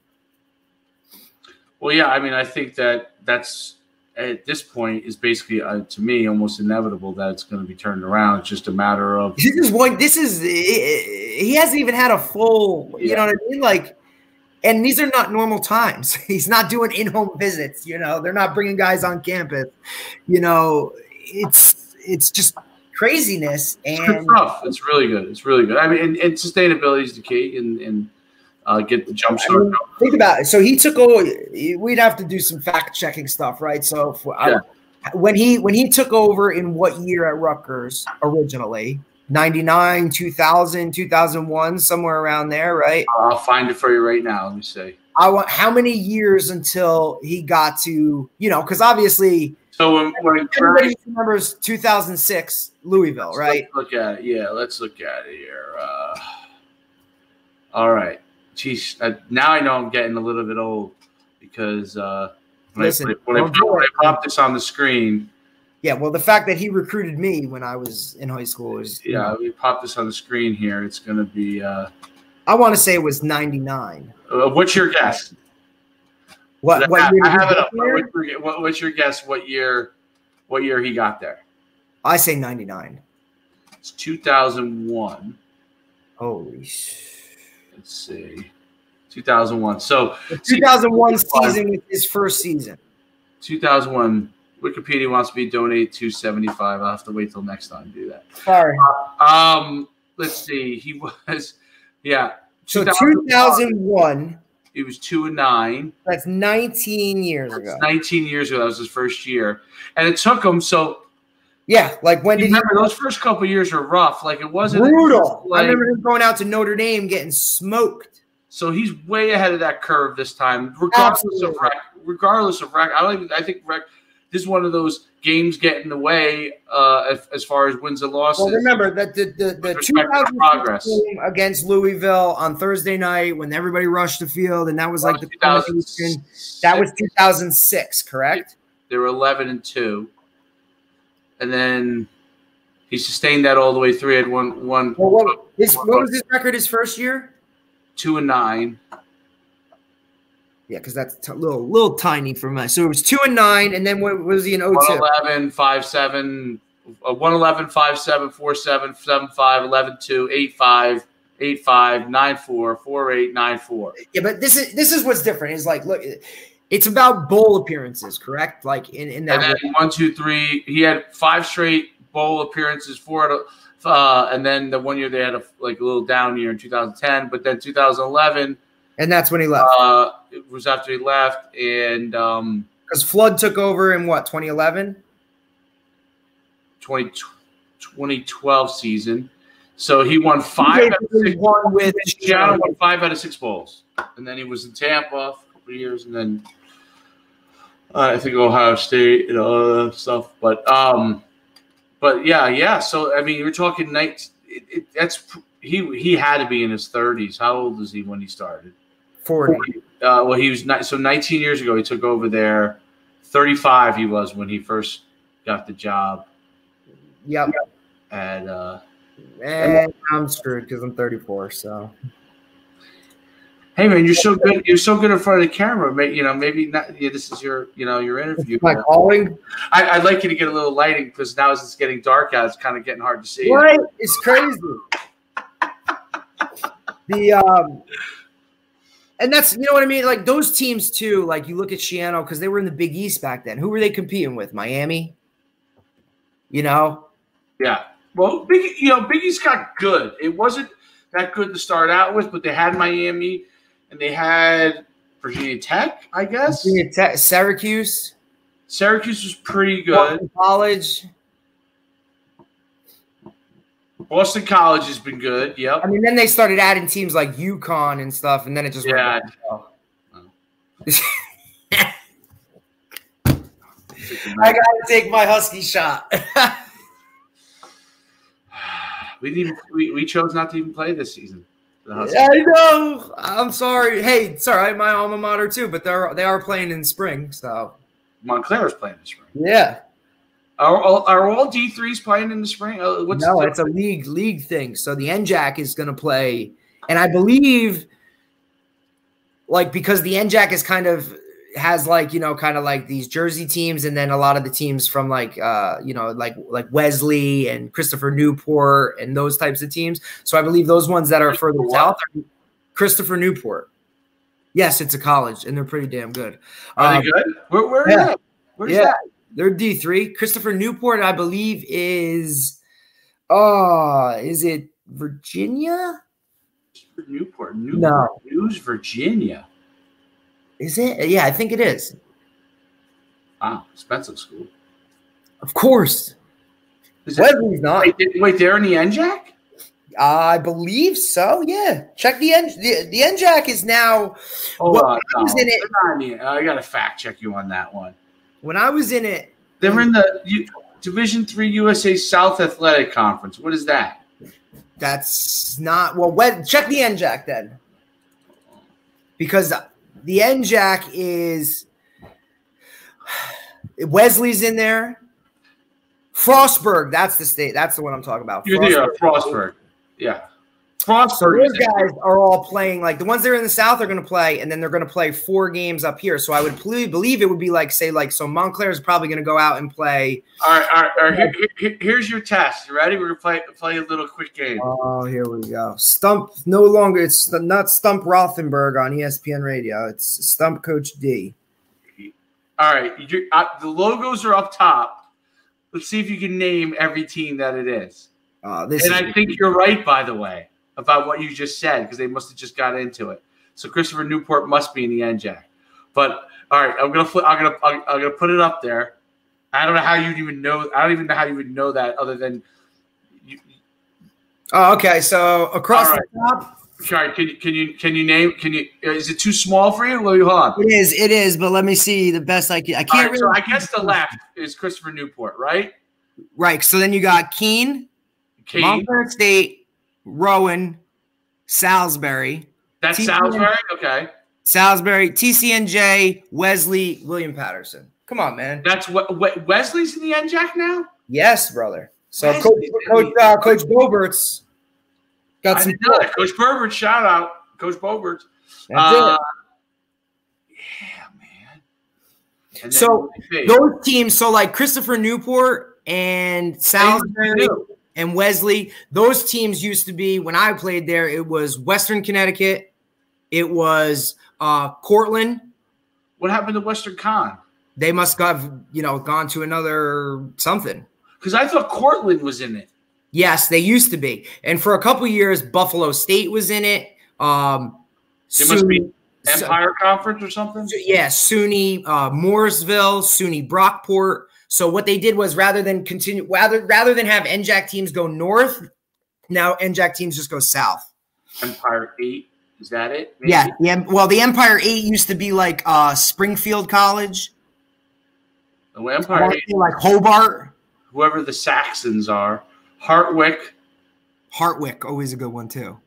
Well, yeah, I mean, I think that that's at this point is basically uh, to me almost inevitable that it's going to be turned around. It's just a matter of this is one. This is he hasn't even had a full. Yeah. You know what I mean? Like, and these are not normal times. He's not doing in-home visits. You know, they're not bringing guys on campus. You know, it's it's just craziness. And it's tough. It's really good. It's really good. I mean, and, and sustainability is the key. And and Uh, get the jump start. I mean, think about it. So he took over. We'd have to do some fact checking stuff, right? So if, yeah. I, when he when he took over in what year at Rutgers originally? ninety-nine, two thousand, two thousand one, somewhere around there, right? I'll find it for you right now. Let me see. I want how many years until he got to, you know, because obviously. So when, when everybody remembers two thousand six Louisville, let's right? Let's look at it. Yeah, let's look at it here. Uh, all right. Geez, I, now I know I'm getting a little bit old because uh, when, Listen, I, when, I, when I pop this on the screen. Yeah, well, the fact that he recruited me when I was in high school is. Yeah, you know, we pop this on the screen here. It's going to be. Uh, I want to say it was ninety-nine. Uh, what's your guess? What? What I, year I have it up. What, what's your guess? What year? What year he got there? I say ninety-nine. It's two thousand one. Holy shit. Let's see. two thousand one. So the two thousand one season was his first season. two thousand one. Wikipedia wants me to donate two seventy-five. I'll have to wait till next time to do that. Sorry. Um, let's see. He was, yeah. So two thousand one. He was two and nine. That's nineteen years ago. That's nineteen years ago. That was his first year, and it took him. So, yeah, like when did remember he, those first couple of years were rough. Like it wasn't brutal. Like, I remember him going out to Notre Dame getting smoked. So he's way ahead of that curve this time, regardless Absolutely. of rec, regardless of rec. I don't even. I think rec. This is one of those games get in the way uh, as, as far as wins and losses. Well, remember that the the, the two thousand game against Louisville on Thursday night when everybody rushed the field, and that was like the culmination. That was two thousand six, correct? They were eleven and two, and then he sustained that all the way through. He had one one. Well, what, his, one, what was his record his first year? Two and nine. Yeah, because that's a little, little tiny for me. So it was two and nine, and then what was he in oh two? one eleven, five seven, uh, one eleven, five seven, four seven, seven five, eleven two, eight five, eight five, nine four, four eight, nine four. Yeah, but this is this is what's different. It's like, look, it's about bowl appearances, correct? Like in, in that. And then way. one, two, three. He had five straight bowl appearances, four out of uh, and then the one year they had a like a little down year in two thousand ten, but then two thousand eleven. And that's when he left. Uh, it was after he left, and um, because Flood took over in what twenty eleven, twenty twelve season. So he won five. He out of six won with Schiano won five out of six bowls, and then he was in Tampa for a couple of years, and then uh, I think Ohio State and all that stuff. But um, but yeah, yeah. So I mean, you're talking nights. It, it, that's he. He had to be in his thirties. How old was he when he started? forty. Uh, well, he was – so nineteen years ago he took over there. thirty-five he was when he first got the job. Yep. And, uh, and I'm screwed because I'm thirty-four, so. Hey, man, you're so good. You're so good in front of the camera. Maybe, you know, maybe not yeah, – this is your, you know, your interview. Am I calling? I, I'd like you to get a little lighting because now as it's getting dark out, it's kind of getting hard to see. Right? It's crazy. The um, – And that's, you know what I mean? Like those teams too, like you look at Schiano because they were in the Big East back then. Who were they competing with? Miami? You know? Yeah. Well, Big, you know, Big East got good. It wasn't that good to start out with, but they had Miami and they had Virginia Tech, I guess. Virginia Tech, Syracuse. Syracuse was pretty good. Boston College. Boston College has been good. Yep. I mean, then they started adding teams like UConn and stuff, and then it just yeah. Went oh. I gotta take my Husky shot. we didn't. Even, we we chose not to even play this season. I know. I'm sorry. Hey, it's all right. My alma mater too, but they're they are playing in spring. So Montclair's playing in spring. Yeah. Are all, are all D threes playing in the spring? What's no, the it's a league league thing. So the N J A C is going to play. And I believe, like, because the N J A C is kind of has, like, you know, kind of like these Jersey teams and then a lot of the teams from, like, uh, you know, like like Wesley and Christopher Newport and those types of teams. So I believe those ones that are further south are Christopher Newport. Yes, it's a college, and they're pretty damn good. Are um, they good? Where, where yeah. are they? Where's yeah. that? They're D three. Christopher Newport, I believe, is oh, is it Virginia? Newport, Newport no. News, Virginia. Is it? Yeah, I think it is. Wow, expensive school. Of course. Is Wesley's it, not. Wait, wait, they're in the N J A C? I believe so. Yeah, check the N. The, the N J A C is now. Oh, well, uh, I, was no, in it, not in the, I gotta fact check you on that one. When I was in it, they were in the U Division Three U S A South Athletic Conference. What is that? That's not well. When, check the N J A C then, because the N J A C is Wesley's in there. Frostburg, that's the state. That's the one I'm talking about. You're Frostburg. The, uh, Frostburg, yeah. Cross those guys are all playing, like the ones that are in the South are going to play, and then they're going to play four games up here. So I would believe it would be like, say, like, so Montclair is probably going to go out and play. All right, all right, all right. Here, here, here's your test. You ready? We're going to play, play a little quick game. Oh, here we go. Stump, no longer, it's not Stump Rothenberg on E S P N Radio. It's Stump Coach D. All right, you, uh, the logos are up top. Let's see if you can name every team that it is. Uh, this and is I think you're right, by the way, about what you just said, because they must have just got into it. So Christopher Newport must be in the N J. But all right, I'm gonna I'm gonna I'm gonna put it up there. I don't know how you'd even know. I don't even know how you would know that, other than. You. Oh, okay. So across right. the top. Sorry, can you can you can you name can you is it too small for you? Will you hold on? It is, it is, but let me see the best I can. I can't right, really. So I guess the left is Christopher Newport, right? Right. So then you got Keene, Keene. Montclair State, Rowan, Salisbury. That's T C N Salisbury? Okay. Salisbury, T C N J, Wesley, William Patterson. Come on, man. That's what we Wesley's in the N J A C now? Yes, brother. So Wesley. Coach Coach uh, Coach Boberts. Got I some that. Coach Boberts, shout out. Coach Boberts. Uh, yeah, man. And so those teams, so like Christopher Newport and Salisbury and Wesley, those teams used to be, when I played there, it was Western Connecticut. It was uh, Cortland. What happened to Western Con? They must have, you know, gone to another something. Because I thought Cortland was in it. Yes, they used to be. And for a couple of years, Buffalo State was in it. Um, it must be Empire Conference or something? Yeah, SUNY uh, Mooresville, SUNY Brockport. So what they did was rather than continue, rather, rather than have N J A C teams go north, now N J A C teams just go south. Empire eight, is that it? Maybe? Yeah, yeah. Well, the Empire eight used to be like uh, Springfield College. The Empire eight. Like Hobart. Whoever the Saxons are. Hartwick. Hartwick, always a good one, too.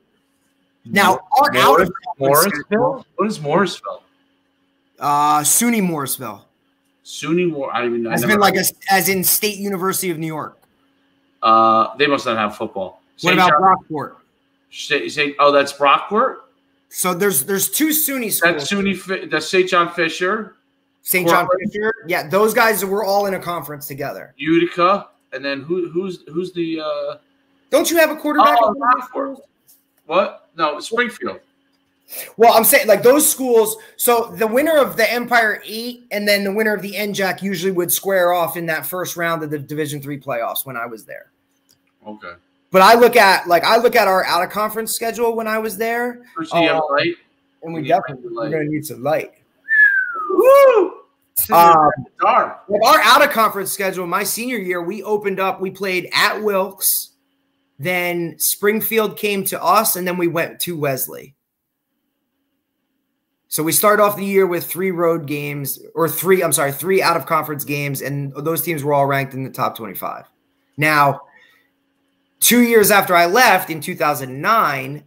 Now, Mor out of Morrisville? What is Morrisville? Uh, SUNY Morrisville. SUNY Mor I don't even know. It's been like a, as in State University of New York. Uh, they must not have football. What about Brockport? Oh, that's Brockport? So there's there's two SUNY schools. That's SUNY, that's Saint John Fisher. Saint John Fisher. Yeah, those guys were all in a conference together. Utica. And then who who's who's the uh don't you have a quarterback? Oh, Rockford. What? No, Springfield. Well, I'm saying like those schools, so the winner of the Empire eight and then the winner of the N J A C usually would square off in that first round of the Division three playoffs when I was there. Okay. But I look at like I look at our out of conference schedule when I was there. First, you uh, have light. And we, we definitely we're gonna need some light. Woo! Um, with our out-of-conference schedule, my senior year, we opened up. We played at Wilkes. Then Springfield came to us, and then we went to Wesley. So we started off the year with three road games, or three, I'm sorry, three out-of-conference games, and those teams were all ranked in the top twenty-five. Now, two years after I left in two thousand nine,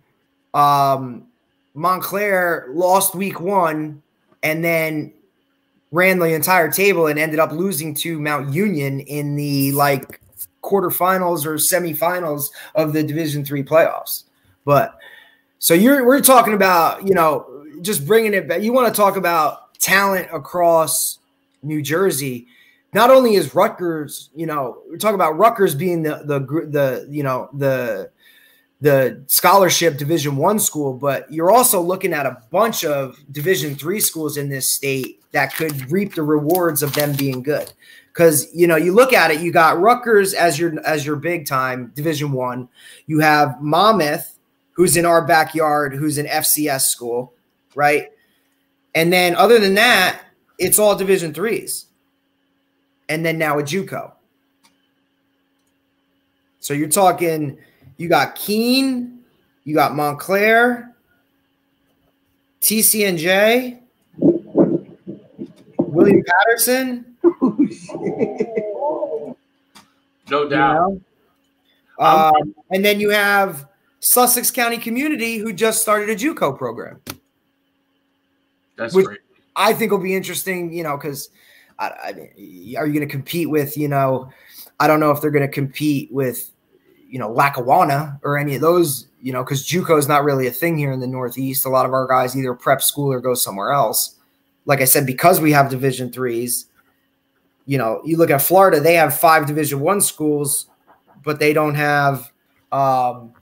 um, Montclair lost week one, and then – ran the entire table and ended up losing to Mount Union in the like quarterfinals or semifinals of the Division three playoffs. But so you're, we're talking about, you know, just bringing it back. You want to talk about talent across New Jersey. Not only is Rutgers, you know, we're talking about Rutgers being the, the, the, you know, the, the scholarship Division one school, but you're also looking at a bunch of Division three schools in this state that could reap the rewards of them being good. Because, you know, you look at it, you got Rutgers as your as your big time Division one. You have Monmouth, who's in our backyard, who's an F C S school, right? And then other than that, it's all Division threes. And then now a JUCO. So you're talking – you got Keene, you got Montclair, T C N J, William Patterson. No doubt. You know? um, and then you have Sussex County Community, who just started a JUCO program. That's great. I think will be interesting, you know, because I, I, are you going to compete with, you know, I don't know if they're going to compete with – you know, Lackawanna or any of those, you know, because JUCO is not really a thing here in the Northeast. A lot of our guys either prep school or go somewhere else. Like I said, because we have Division threes, you know, you look at Florida, they have five Division one schools, but they don't have, um,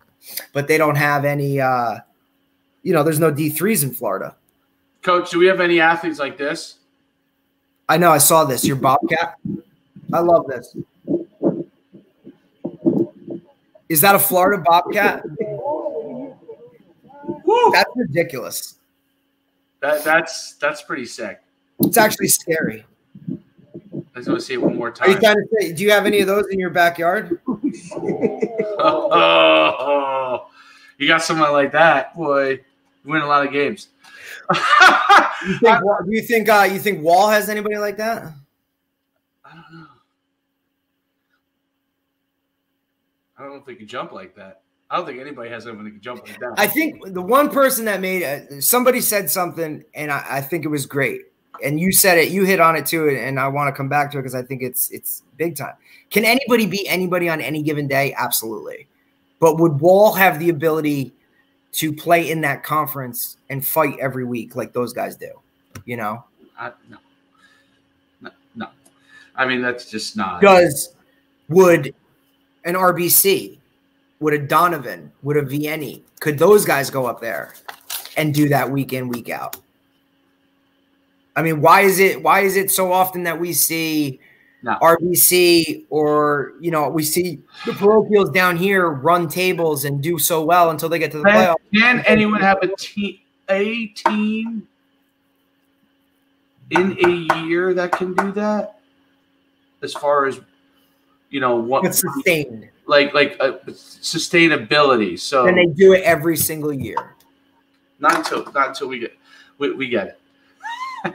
but they don't have any, uh, you know, there's no D threes in Florida. Coach, do we have any athletes like this? I know. I saw this. Your Bobcat. I love this. Is that a Florida Bobcat? Woo. That's ridiculous. That, that's that's pretty sick. It's actually scary. I just want to see it one more time. Are you trying to say, do you have any of those in your backyard? oh, oh, oh. You got someone like that, boy. You win a lot of games. you think, do you think uh, you think Wall has anybody like that? I don't know. I don't know if they can jump like that. I don't think anybody has anyone that can jump like that. I think the one person that made a, somebody said something, and I, I think it was great. And you said it, you hit on it too, and I want to come back to it because I think it's it's big time. Can anybody beat anybody on any given day? Absolutely. But would Wall have the ability to play in that conference and fight every week like those guys do? You know? I, no. no. No. I mean, that's just not. Because would an R B C, would a Donovan, would a Vianney, could those guys go up there and do that week in, week out? I mean, why is it why is it so often that we see no. R B C or, you know, we see the parochials down here run tables and do so well until they get to the can, playoffs? Can anyone have a team, a team in a year that can do that? As far as, you know, what it's sustained, like like uh, sustainability. So and they do it every single year. Not until not until we get we we get it.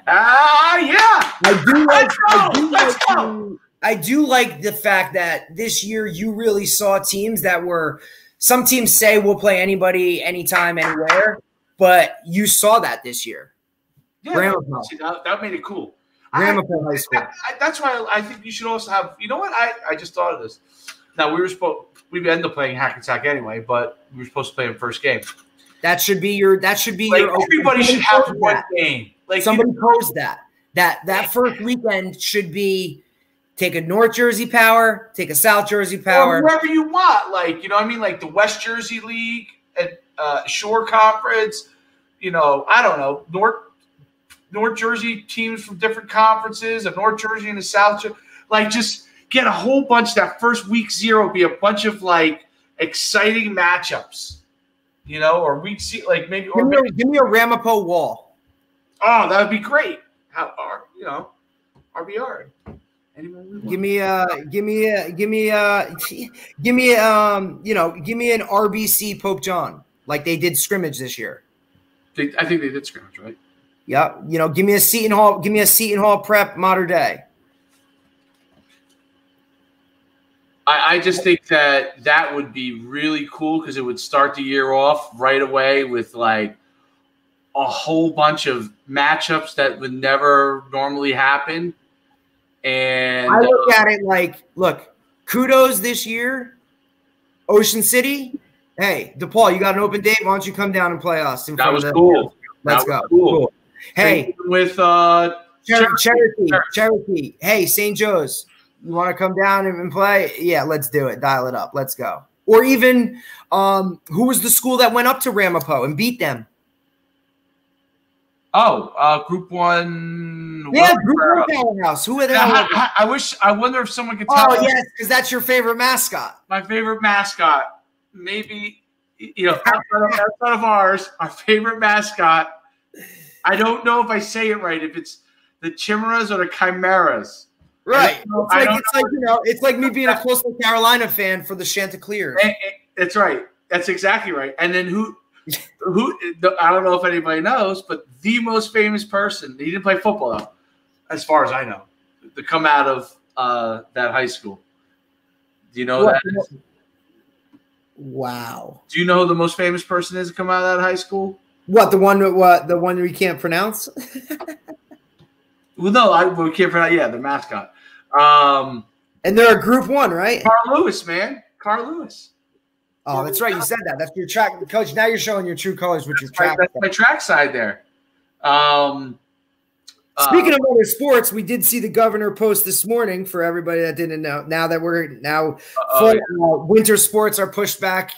Ah, yeah. I do like, I do like, the, I do like the fact that this year you really saw teams that were – some teams say we'll play anybody, anytime, anywhere, but you saw that this year. Yeah, Gramapo. That, that made it cool. Gramapo High School. I, that's why I think you should also have – you know what? I, I just thought of this. Now, we were supposed – we ended up playing Hackensack anyway, but we were supposed to play in first game. That should be your – that should be like your – everybody should have one that. game. Like somebody posed that. That that first weekend should be take a North Jersey power, take a South Jersey power. Wherever you want. Like, you know what I mean? Like the West Jersey League and uh, Shore Conference, you know, I don't know, North North Jersey teams from different conferences, a North Jersey and a South Jersey. Like just get a whole bunch that first week zero be a bunch of like exciting matchups. You know, or week zero, like maybe or give me, maybe give me a Ramapo Wall. Oh, that would be great. How are you know, R B R? Anyone give me a, give me a, give me a, give me um, you know, give me an R B C Pope John like they did scrimmage this year. They, I think they did scrimmage, right? Yeah, you know, give me a Seton Hall, give me a Seton Hall Prep Modern Day. I, I just think that that would be really cool because it would start the year off right away with like a whole bunch of matchups that would never normally happen. And I look at it like, look, kudos this year, Ocean City. Hey, DePaul, you got an open date. Why don't you come down and play us? In that was cool. Let's go. Cool. Cool. Hey, with uh, Cher Cherokee, Cher Cherokee. Hey, Saint Joe's, you want to come down and play? Yeah, let's do it. Dial it up. Let's go. Or even um, who was the school that went up to Ramapo and beat them? Oh, uh, group one. Yeah, group one powerhouse. Who are they? I, I, I wish. I wonder if someone could tell. Oh, yes, because that's your favorite mascot. My favorite mascot, maybe you know, outside of, outside of ours, our favorite mascot. I don't know if I say it right. If it's the Chimeras or the Chimeras, right? It's like, it's like you know, it's like me being a Coastal Carolina fan for the Chanticleers. That's right. That's exactly right. And then who? Who I don't know if anybody knows, but the most famous person, he didn't play football, though, as far as I know, to come out of uh, that high school. Do you know what? That is? Wow. Do you know who the most famous person is to come out of that high school? What, the one what the one we can't pronounce? Well, no, I we can't pronounce. Yeah, the mascot. Um, and they're a group one, right? Carl Lewis, man. Carl Lewis. Oh, that's right. You said that. That's your track, Coach. Now you're showing your true colors with your track. That's my track side there. Um, Speaking uh, of other sports, we did see the governor post this morning for everybody that didn't know. Now that we're now full, yeah. uh, winter sports are pushed back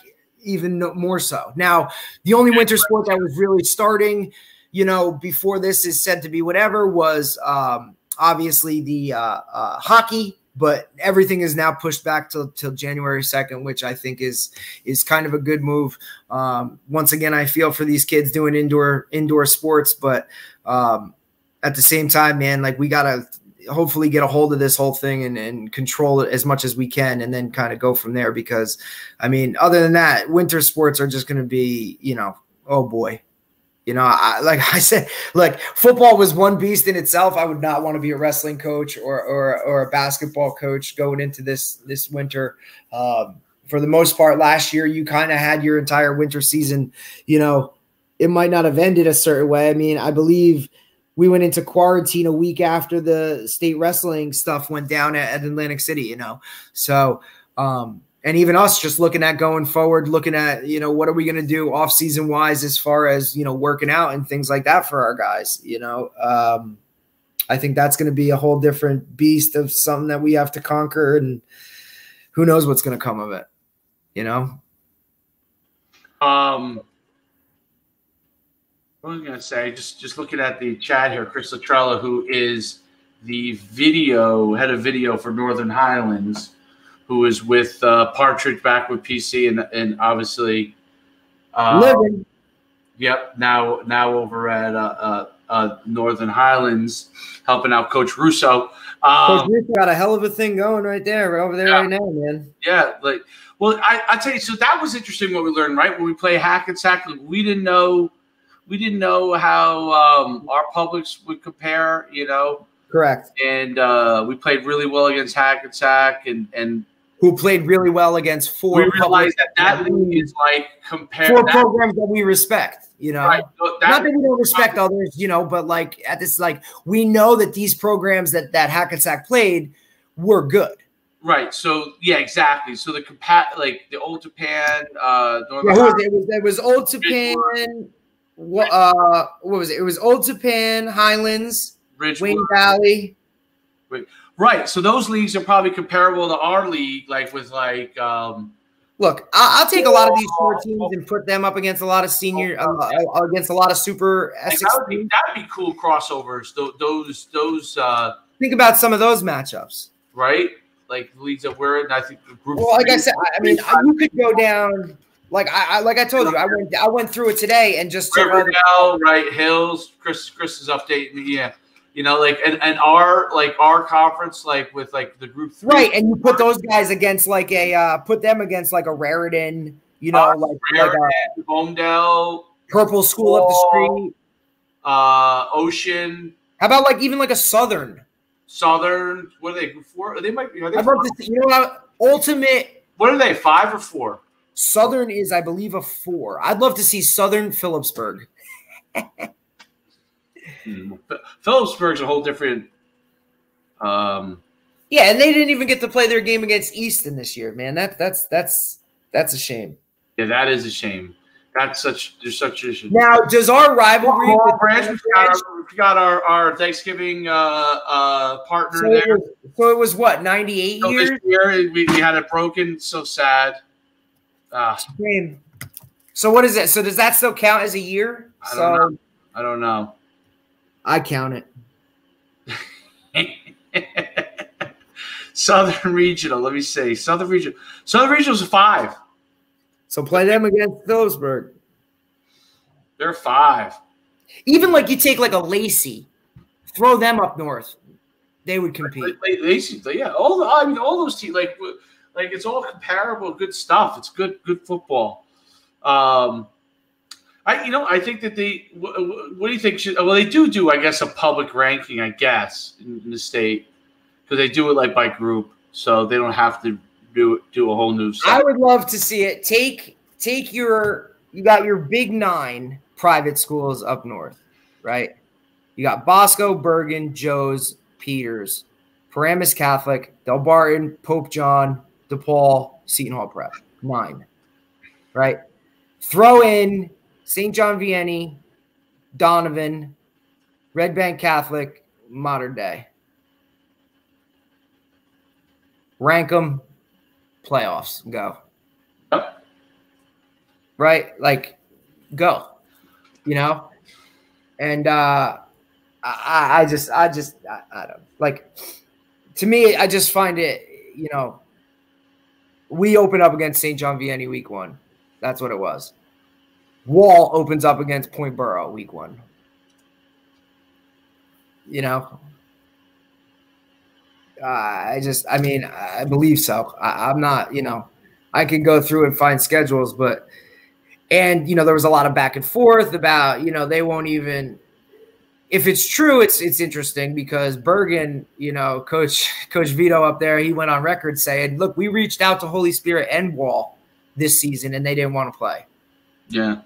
even more so. Now, the only winter sport that was really starting, you know, before this is said to be whatever was um, obviously the uh, uh, hockey. But everything is now pushed back till till January second, which I think is is kind of a good move. Um, once again, I feel for these kids doing indoor indoor sports, but um, at the same time, man, like we gotta hopefully get a hold of this whole thing and, and control it as much as we can, and then kind of go from there. Because I mean, other than that, winter sports are just gonna be, you know, oh boy. You know, I, like I said, like football was one beast in itself. I would not want to be a wrestling coach or or, or a basketball coach going into this this winter. Um, for the most part, last year you kind of had your entire winter season. You know, it might not have ended a certain way. I mean, I believe we went into quarantine a week after the state wrestling stuff went down at, at Atlantic City. You know, so. Um, And even us just looking at going forward, looking at, you know, what are we going to do off season wise as far as, you know, working out and things like that for our guys, you know, um, I think that's going to be a whole different beast of something that we have to conquer, and who knows what's going to come of it, you know? Um, what was I going to say? Just, just looking at the chat here, Chris Latrella, who is the video head of video for Northern Highlands, who is with uh, Partridge, back with P C, and and obviously, uh, living. Yep. Now now over at uh, uh, uh, Northern Highlands, helping out Coach Russo. Um, Coach Russo got a hell of a thing going right there, over there yeah. right now, man. Yeah. Like, well, I I tell you, so that was interesting what we learned, right? When we play Hackensack, like, we didn't know we didn't know how um, our publics would compare, you know. Correct. And uh, we played really well against Hackensack, and and. Who played really well against four? We realized that that league is like compared four that programs that we respect. You know, right. so that not that we don't respect not others. You know, but like at this, like we know that these programs that that Hackensack played were good. Right. So yeah, exactly. So the compa like the Old Japan. Uh, Northern yeah, it was it was Old Japan. Uh, what was it? It was Old Japan, Highlands, Ridgewood, Wayne Valley. Wait. Right, so those leagues are probably comparable to our league, like with like. Um, Look, I'll, I'll take a lot of these short teams and put them up against a lot of senior, uh, against a lot of super. Like that would be, that'd be cool crossovers. Those, those, those. Uh, think about some of those matchups, right? Like leagues that we're in. I think. Group well, like three, I said, I mean, you could go down. Like I, I, like I told you, I went, I went through it today and just. Riverdale, right? Hills. Chris, Chris is updating me. Yeah. You know, like and, and our like our conference, like with like the group three. Right, and you put those guys against like a uh, put them against like a Raritan, you know, uh, like, Raritan, like a Homedale, Purple School Wall, up the street, uh, Ocean. How about like even like a Southern? Southern, what are they? Four? They might be. Are they I four? This, you know what? Ultimate. What are they? Five or four? Southern is, I believe, a four. I'd love to see Southern Phillipsburg. Mm-hmm. Phillipsburg's a whole different. Um, yeah, and they didn't even get to play their game against Easton this year, man. That that's that's that's a shame. Yeah, that is a shame. That's such there's such issue. Now, does our rivalry? Well, with branch, branch? We, got our, we got our our Thanksgiving uh, uh, partner so there. It was, so it was what ninety-eight so years. This year we, we had it broken. So sad. Uh, shame. So what is it? So does that still count as a year? I so, don't know. I don't know. I count it. Southern Regional. Let me see. Southern Regional. Southern Regional's a five. So play them against Phillipsburg. They're five. Even like you take like a Lacey, throw them up north, they would compete. Lacey, yeah. All I mean, all those teams, like, like it's all comparable, good stuff. It's good, good football. Um. I, you know, I think that they. What, what do you think? Should, well, they do do, I guess, a public ranking, I guess, in, in the state, because they do it like by group, so they don't have to do do a whole new. Set. I would love to see it. Take take your. You got your big nine private schools up north, right? You got Bosco, Bergen, Joe's, Peters, Paramus Catholic, Del Barton, Pope John, DePaul, Seton Hall Prep. Nine. right? Throw in Saint John Vianney, Donovan, Red Bank Catholic, Modern Day. Rank them, playoffs, go. Yep. Right? Like, go, you know? And uh, I, I just, I just, I, I don't, like, to me, I just find it, you know, we open up against Saint John Vianney week one. That's what it was. Wall opens up against Point Borough week one. You know, uh, I just, I mean, I believe so. I, I'm not, you know, I could go through and find schedules, but, and, you know, there was a lot of back and forth about, you know, they won't even, if it's true, it's, it's interesting because Bergen, you know, Coach, Coach Vito up there, he went on record saying, look, we reached out to Holy Spirit and Wall this season and they didn't want to play. Yeah.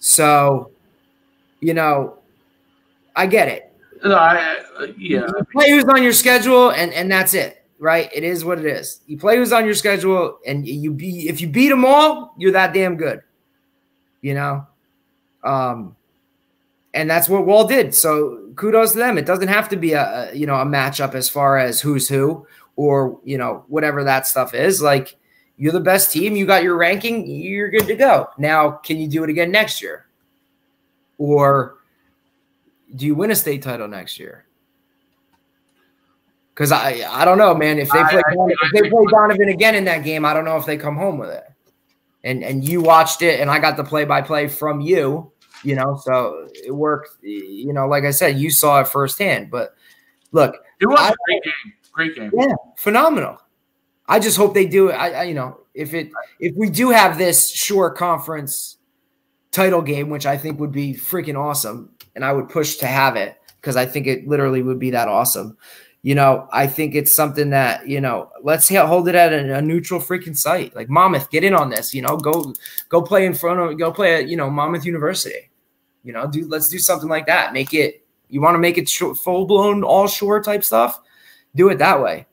So, you know, I get it. No, I, yeah. You play who's on your schedule, and and that's it, right? It is what it is. You play who's on your schedule, and you be if you beat them all, you're that damn good, you know. Um, and that's what Wall did. So kudos to them. It doesn't have to be a, a you know a matchup as far as who's who or you know whatever that stuff is. Like you're the best team. You got your ranking. You're good to go. Now, can you do it again next year? Or do you win a state title next year? Because I I don't know, man. If they play I, Donovan, I, I, if they play Donovan again in that game, I don't know if they come home with it. And and you watched it, and I got the play by play from you, you know. So it worked, you know. Like I said, you saw it firsthand. But look, it was I, a great game, great game, yeah, phenomenal. I just hope they do it. I, I you know if it if we do have this Shore Conference title game, which I think would be freaking awesome. And I would push to have it because I think it literally would be that awesome. You know, I think it's something that, you know, let's hold it at a, a neutral freaking site. Like Monmouth, get in on this, you know, go, go play in front of, go play at, you know, Monmouth University, you know, do, let's do something like that. Make it, you want to make it full blown, all Shore type stuff. Do it that way.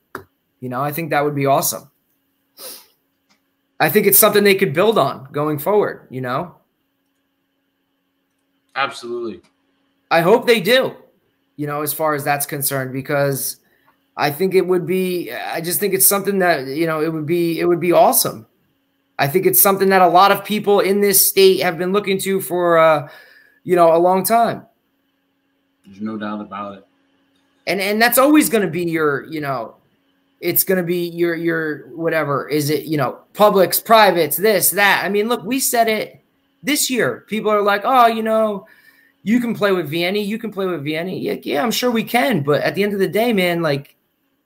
You know, I think that would be awesome. I think it's something they could build on going forward, you know? Absolutely. I hope they do, you know, as far as that's concerned, because I think it would be, I just think it's something that, you know, it would be, it would be awesome. I think it's something that a lot of people in this state have been looking to for, uh, you know, a long time. There's no doubt about it. And, and that's always going to be your, you know, it's going to be your, your, whatever, is it, you know, publics, privates, this, that. I mean, look, we said it this year. People are like, oh, you know, you can play with Vianney. You can play with Vianney. Yeah, yeah, I'm sure we can. But at the end of the day, man, like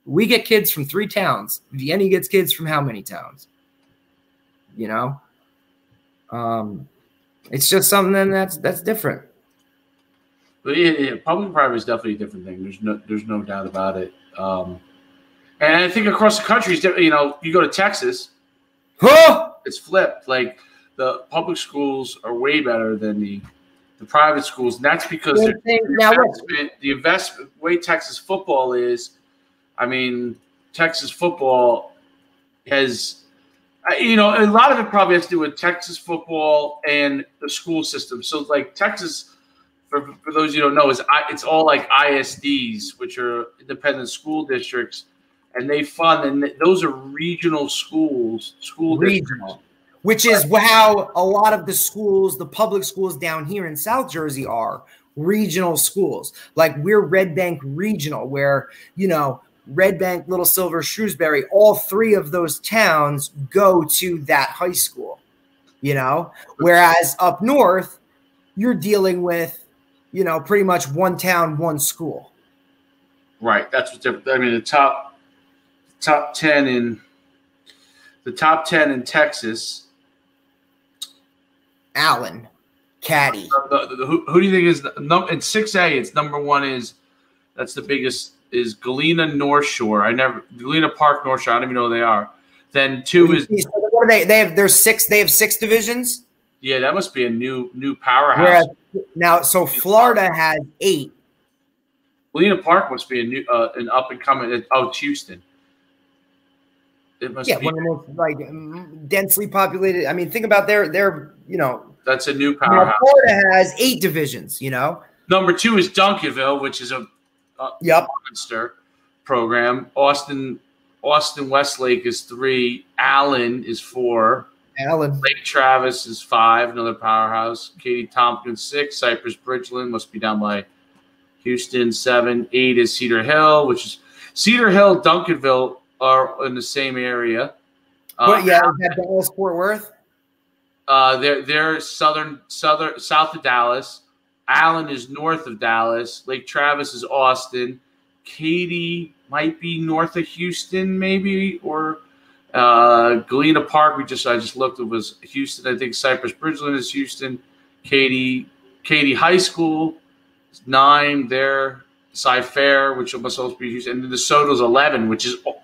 we get kids from three towns. Vianney gets kids from how many towns? You know, um, it's just something that's that's different. But yeah, yeah, public and private is definitely a different thing. There's no there's no doubt about it. Um, and I think across the country, you know, you go to Texas, huh? It's flipped. Like the public schools are way better than the the private schools, and that's because the investment, the investment way Texas football is. I mean, Texas football has, you know, a lot of it probably has to do with Texas football and the school system. So, like Texas, for, for those you who don't know, is I, it's all like I S Ds, which are independent school districts, and they fund, and those are regional schools, school regional. Districts. Which is how a lot of the schools, the public schools down here in South Jersey are regional schools. Like we're Red Bank Regional where, you know, Red Bank, Little Silver, Shrewsbury, all three of those towns go to that high school, you know, whereas up north you're dealing with, you know, pretty much one town, one school. Right. That's what's different. I mean, the top, top 10 in the top 10 in Texas. Allen, Caddy. The, the, the, who, who do you think is – in six A, it's number one is – that's the biggest – is Galena North Shore. I never – Galena Park North Shore. I don't even know who they are. Then two is so – what are they? They have, there's six, they have six divisions? Yeah, that must be a new new powerhouse. Whereas, now, so Florida has eight. Galena Park must be a new uh, an up-and-coming uh, – oh, it's Houston. It must yeah, be one of the most like densely populated. I mean, think about their their you know. That's a new powerhouse. Florida has eight divisions. You know, number two is Duncanville, which is a, a yep. monster program. Austin Austin Westlake is three. Allen is four. Allen. Lake Travis is five, another powerhouse. Katie Tompkins six. Cypress Bridgeland must be down by Houston seven. Eight is Cedar Hill, which is Cedar Hill, Duncanville are in the same area. But um, yeah, is Dallas Fort Worth? Uh, they're they're southern southern south of Dallas. Allen is north of Dallas. Lake Travis is Austin. Katy might be north of Houston, maybe, or uh, Galena Park. We just I just looked. It was Houston. I think Cypress Bridgeland is Houston. Katy Katy High School is nine there. Cy Fair, which must also be Houston, and then DeSoto's eleven, which is oh,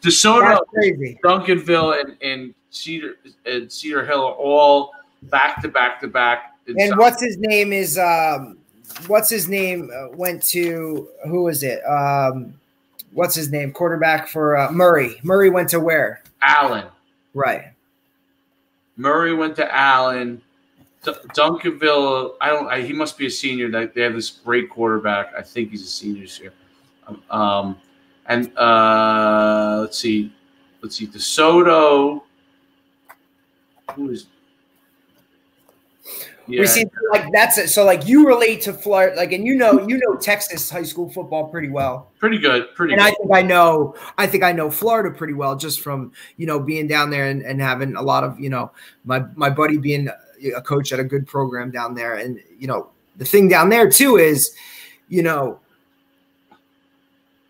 DeSoto, Duncanville, and, and Cedar and Cedar Hill are all back to back to back. And South. what's his name is um, what's his name went to who was it? Um, what's his name? Quarterback for uh, Murray. Murray went to where? Allen. Right. Murray went to Allen. D Duncanville, I don't. I, he must be a senior. That they have this great quarterback. I think he's a senior this year. Um, and uh, let's see, let's see. DeSoto, who is? Yeah. We see like that's it. So like you relate to Florida, like, and you know you know Texas high school football pretty well. Pretty good, pretty. And good. I think I know. I think I know Florida pretty well just from you know being down there and, and having a lot of you know my my buddy being a coach at a good program down there. And, you know, the thing down there too is, you know,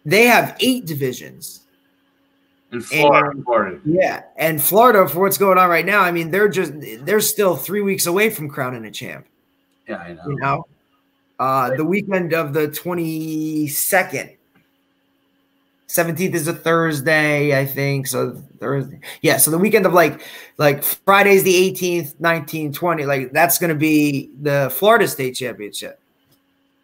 they have eight divisions. In Florida. And, Florida. Yeah. And Florida, for what's going on right now, I mean, they're just, they're still three weeks away from crowning a champ. Yeah, I know. You know? Uh, the weekend of the twenty-second. seventeenth is a Thursday, I think. So Thursday, yeah. So the weekend of like, like Friday's the eighteenth, nineteenth, twentieth. Like that's going to be the Florida State Championship,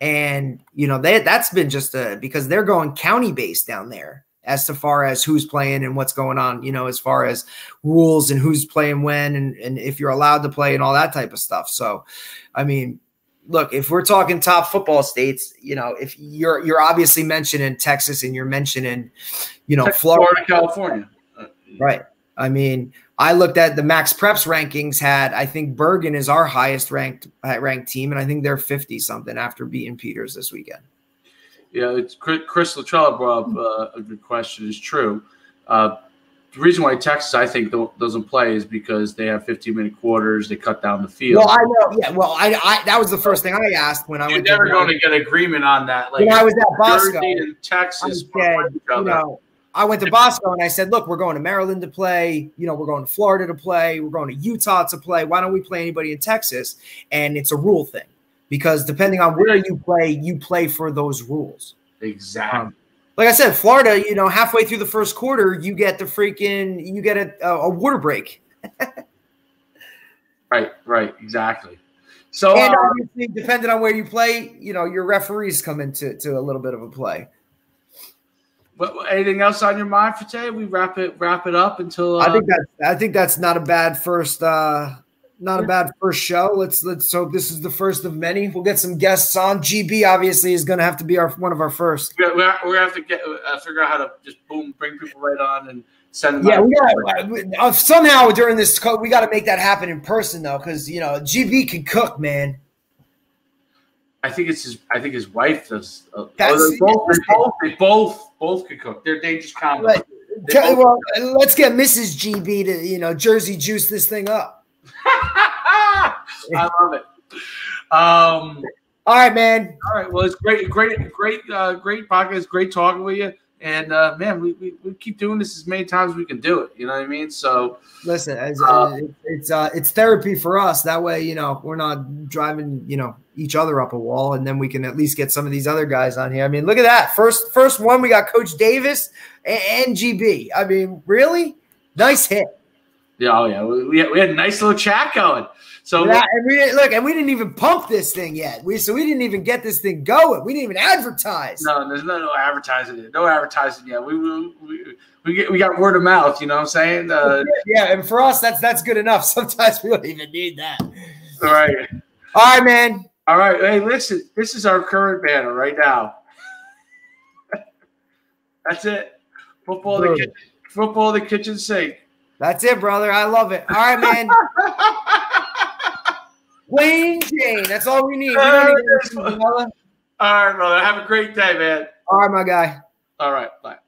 and you know they, that's been just a because they're going county based down there as to far as who's playing and what's going on. You know, as far as rules and who's playing when and and if you're allowed to play and all that type of stuff. So, I mean. Look, if we're talking top football states, you know, if you're you're obviously mentioning Texas and you're mentioning, you know, Texas, Florida, California, right? I mean, I looked at the Max Preps rankings. Had I think Bergen is our highest ranked ranked team, and I think they're fifty something after beating Peters this weekend. Yeah, it's Chris Latrell brought up uh, a good question. Is true. Uh, The reason why Texas, I think, doesn't play is because they have fifteen-minute quarters. They cut down the field. Well, I know. Yeah. Well, I, I that was the first thing I asked when I was never going to get agreement on that. Like when I was at Bosco in Texas, said, you know, I went to Bosco and I said, "Look, we're going to Maryland to play. You know, we're going to Florida to play. We're going to Utah to play. Why don't we play anybody in Texas?" And it's a rule thing because depending on where you play, you play for those rules. Exactly. Um, Like I said, Florida, you know, halfway through the first quarter, you get the freaking, you get a, a water break. Right, right, exactly. So, and obviously, um, depending on where you play, you know, your referees come into to a little bit of a play. But anything else on your mind for today? We wrap it, wrap it up until. Uh, I think that I think that's not a bad first, uh, not a bad first show. Let's let's hope this is the first of many. We'll get some guests on. G B obviously is going to have to be our one of our first. We're, we're, we're gonna have to get uh, figure out how to just boom bring people right on and send them. Yeah, out. we got we, uh, somehow during this code we got to make that happen in person though, because you know G B can cook, man. I think it's his. I think his wife does. Uh, oh, both, both, they both both can cook. They're dangerous combos. Right. They well, let's get Missus G B to you know Jersey juice this thing up. I love it. Um, all right, man. All right. Well, it's great, great, great, uh, great podcast. Great talking with you. And uh, man, we, we we keep doing this as many times as we can do it. You know what I mean? So listen, it's uh, it's, uh, it's therapy for us. That way, you know, we're not driving you know each other up a wall, and then we can at least get some of these other guys on here. I mean, look at that first first one. We got Coach Davis and G B. I mean, really nice hit. Yeah, oh yeah, we had, we had a nice little chat going. So yeah, and we didn't, look, and we didn't even pump this thing yet. We so we didn't even get this thing going. We didn't even advertise. No, there's no, no advertising yet. No advertising yet. We we we, we, get, we got word of mouth. You know what I'm saying? Uh, yeah, and for us, that's that's good enough. Sometimes we don't even need that. All right. All right, man. All right. Hey, listen. This is our current banner right now. That's it. Football, the kitchen, football, the kitchen sink. That's it, brother. I love it. All right, man. Plain Jane. That's all we need. All right, brother. Have a great day, man. All right, my guy. All right. Bye.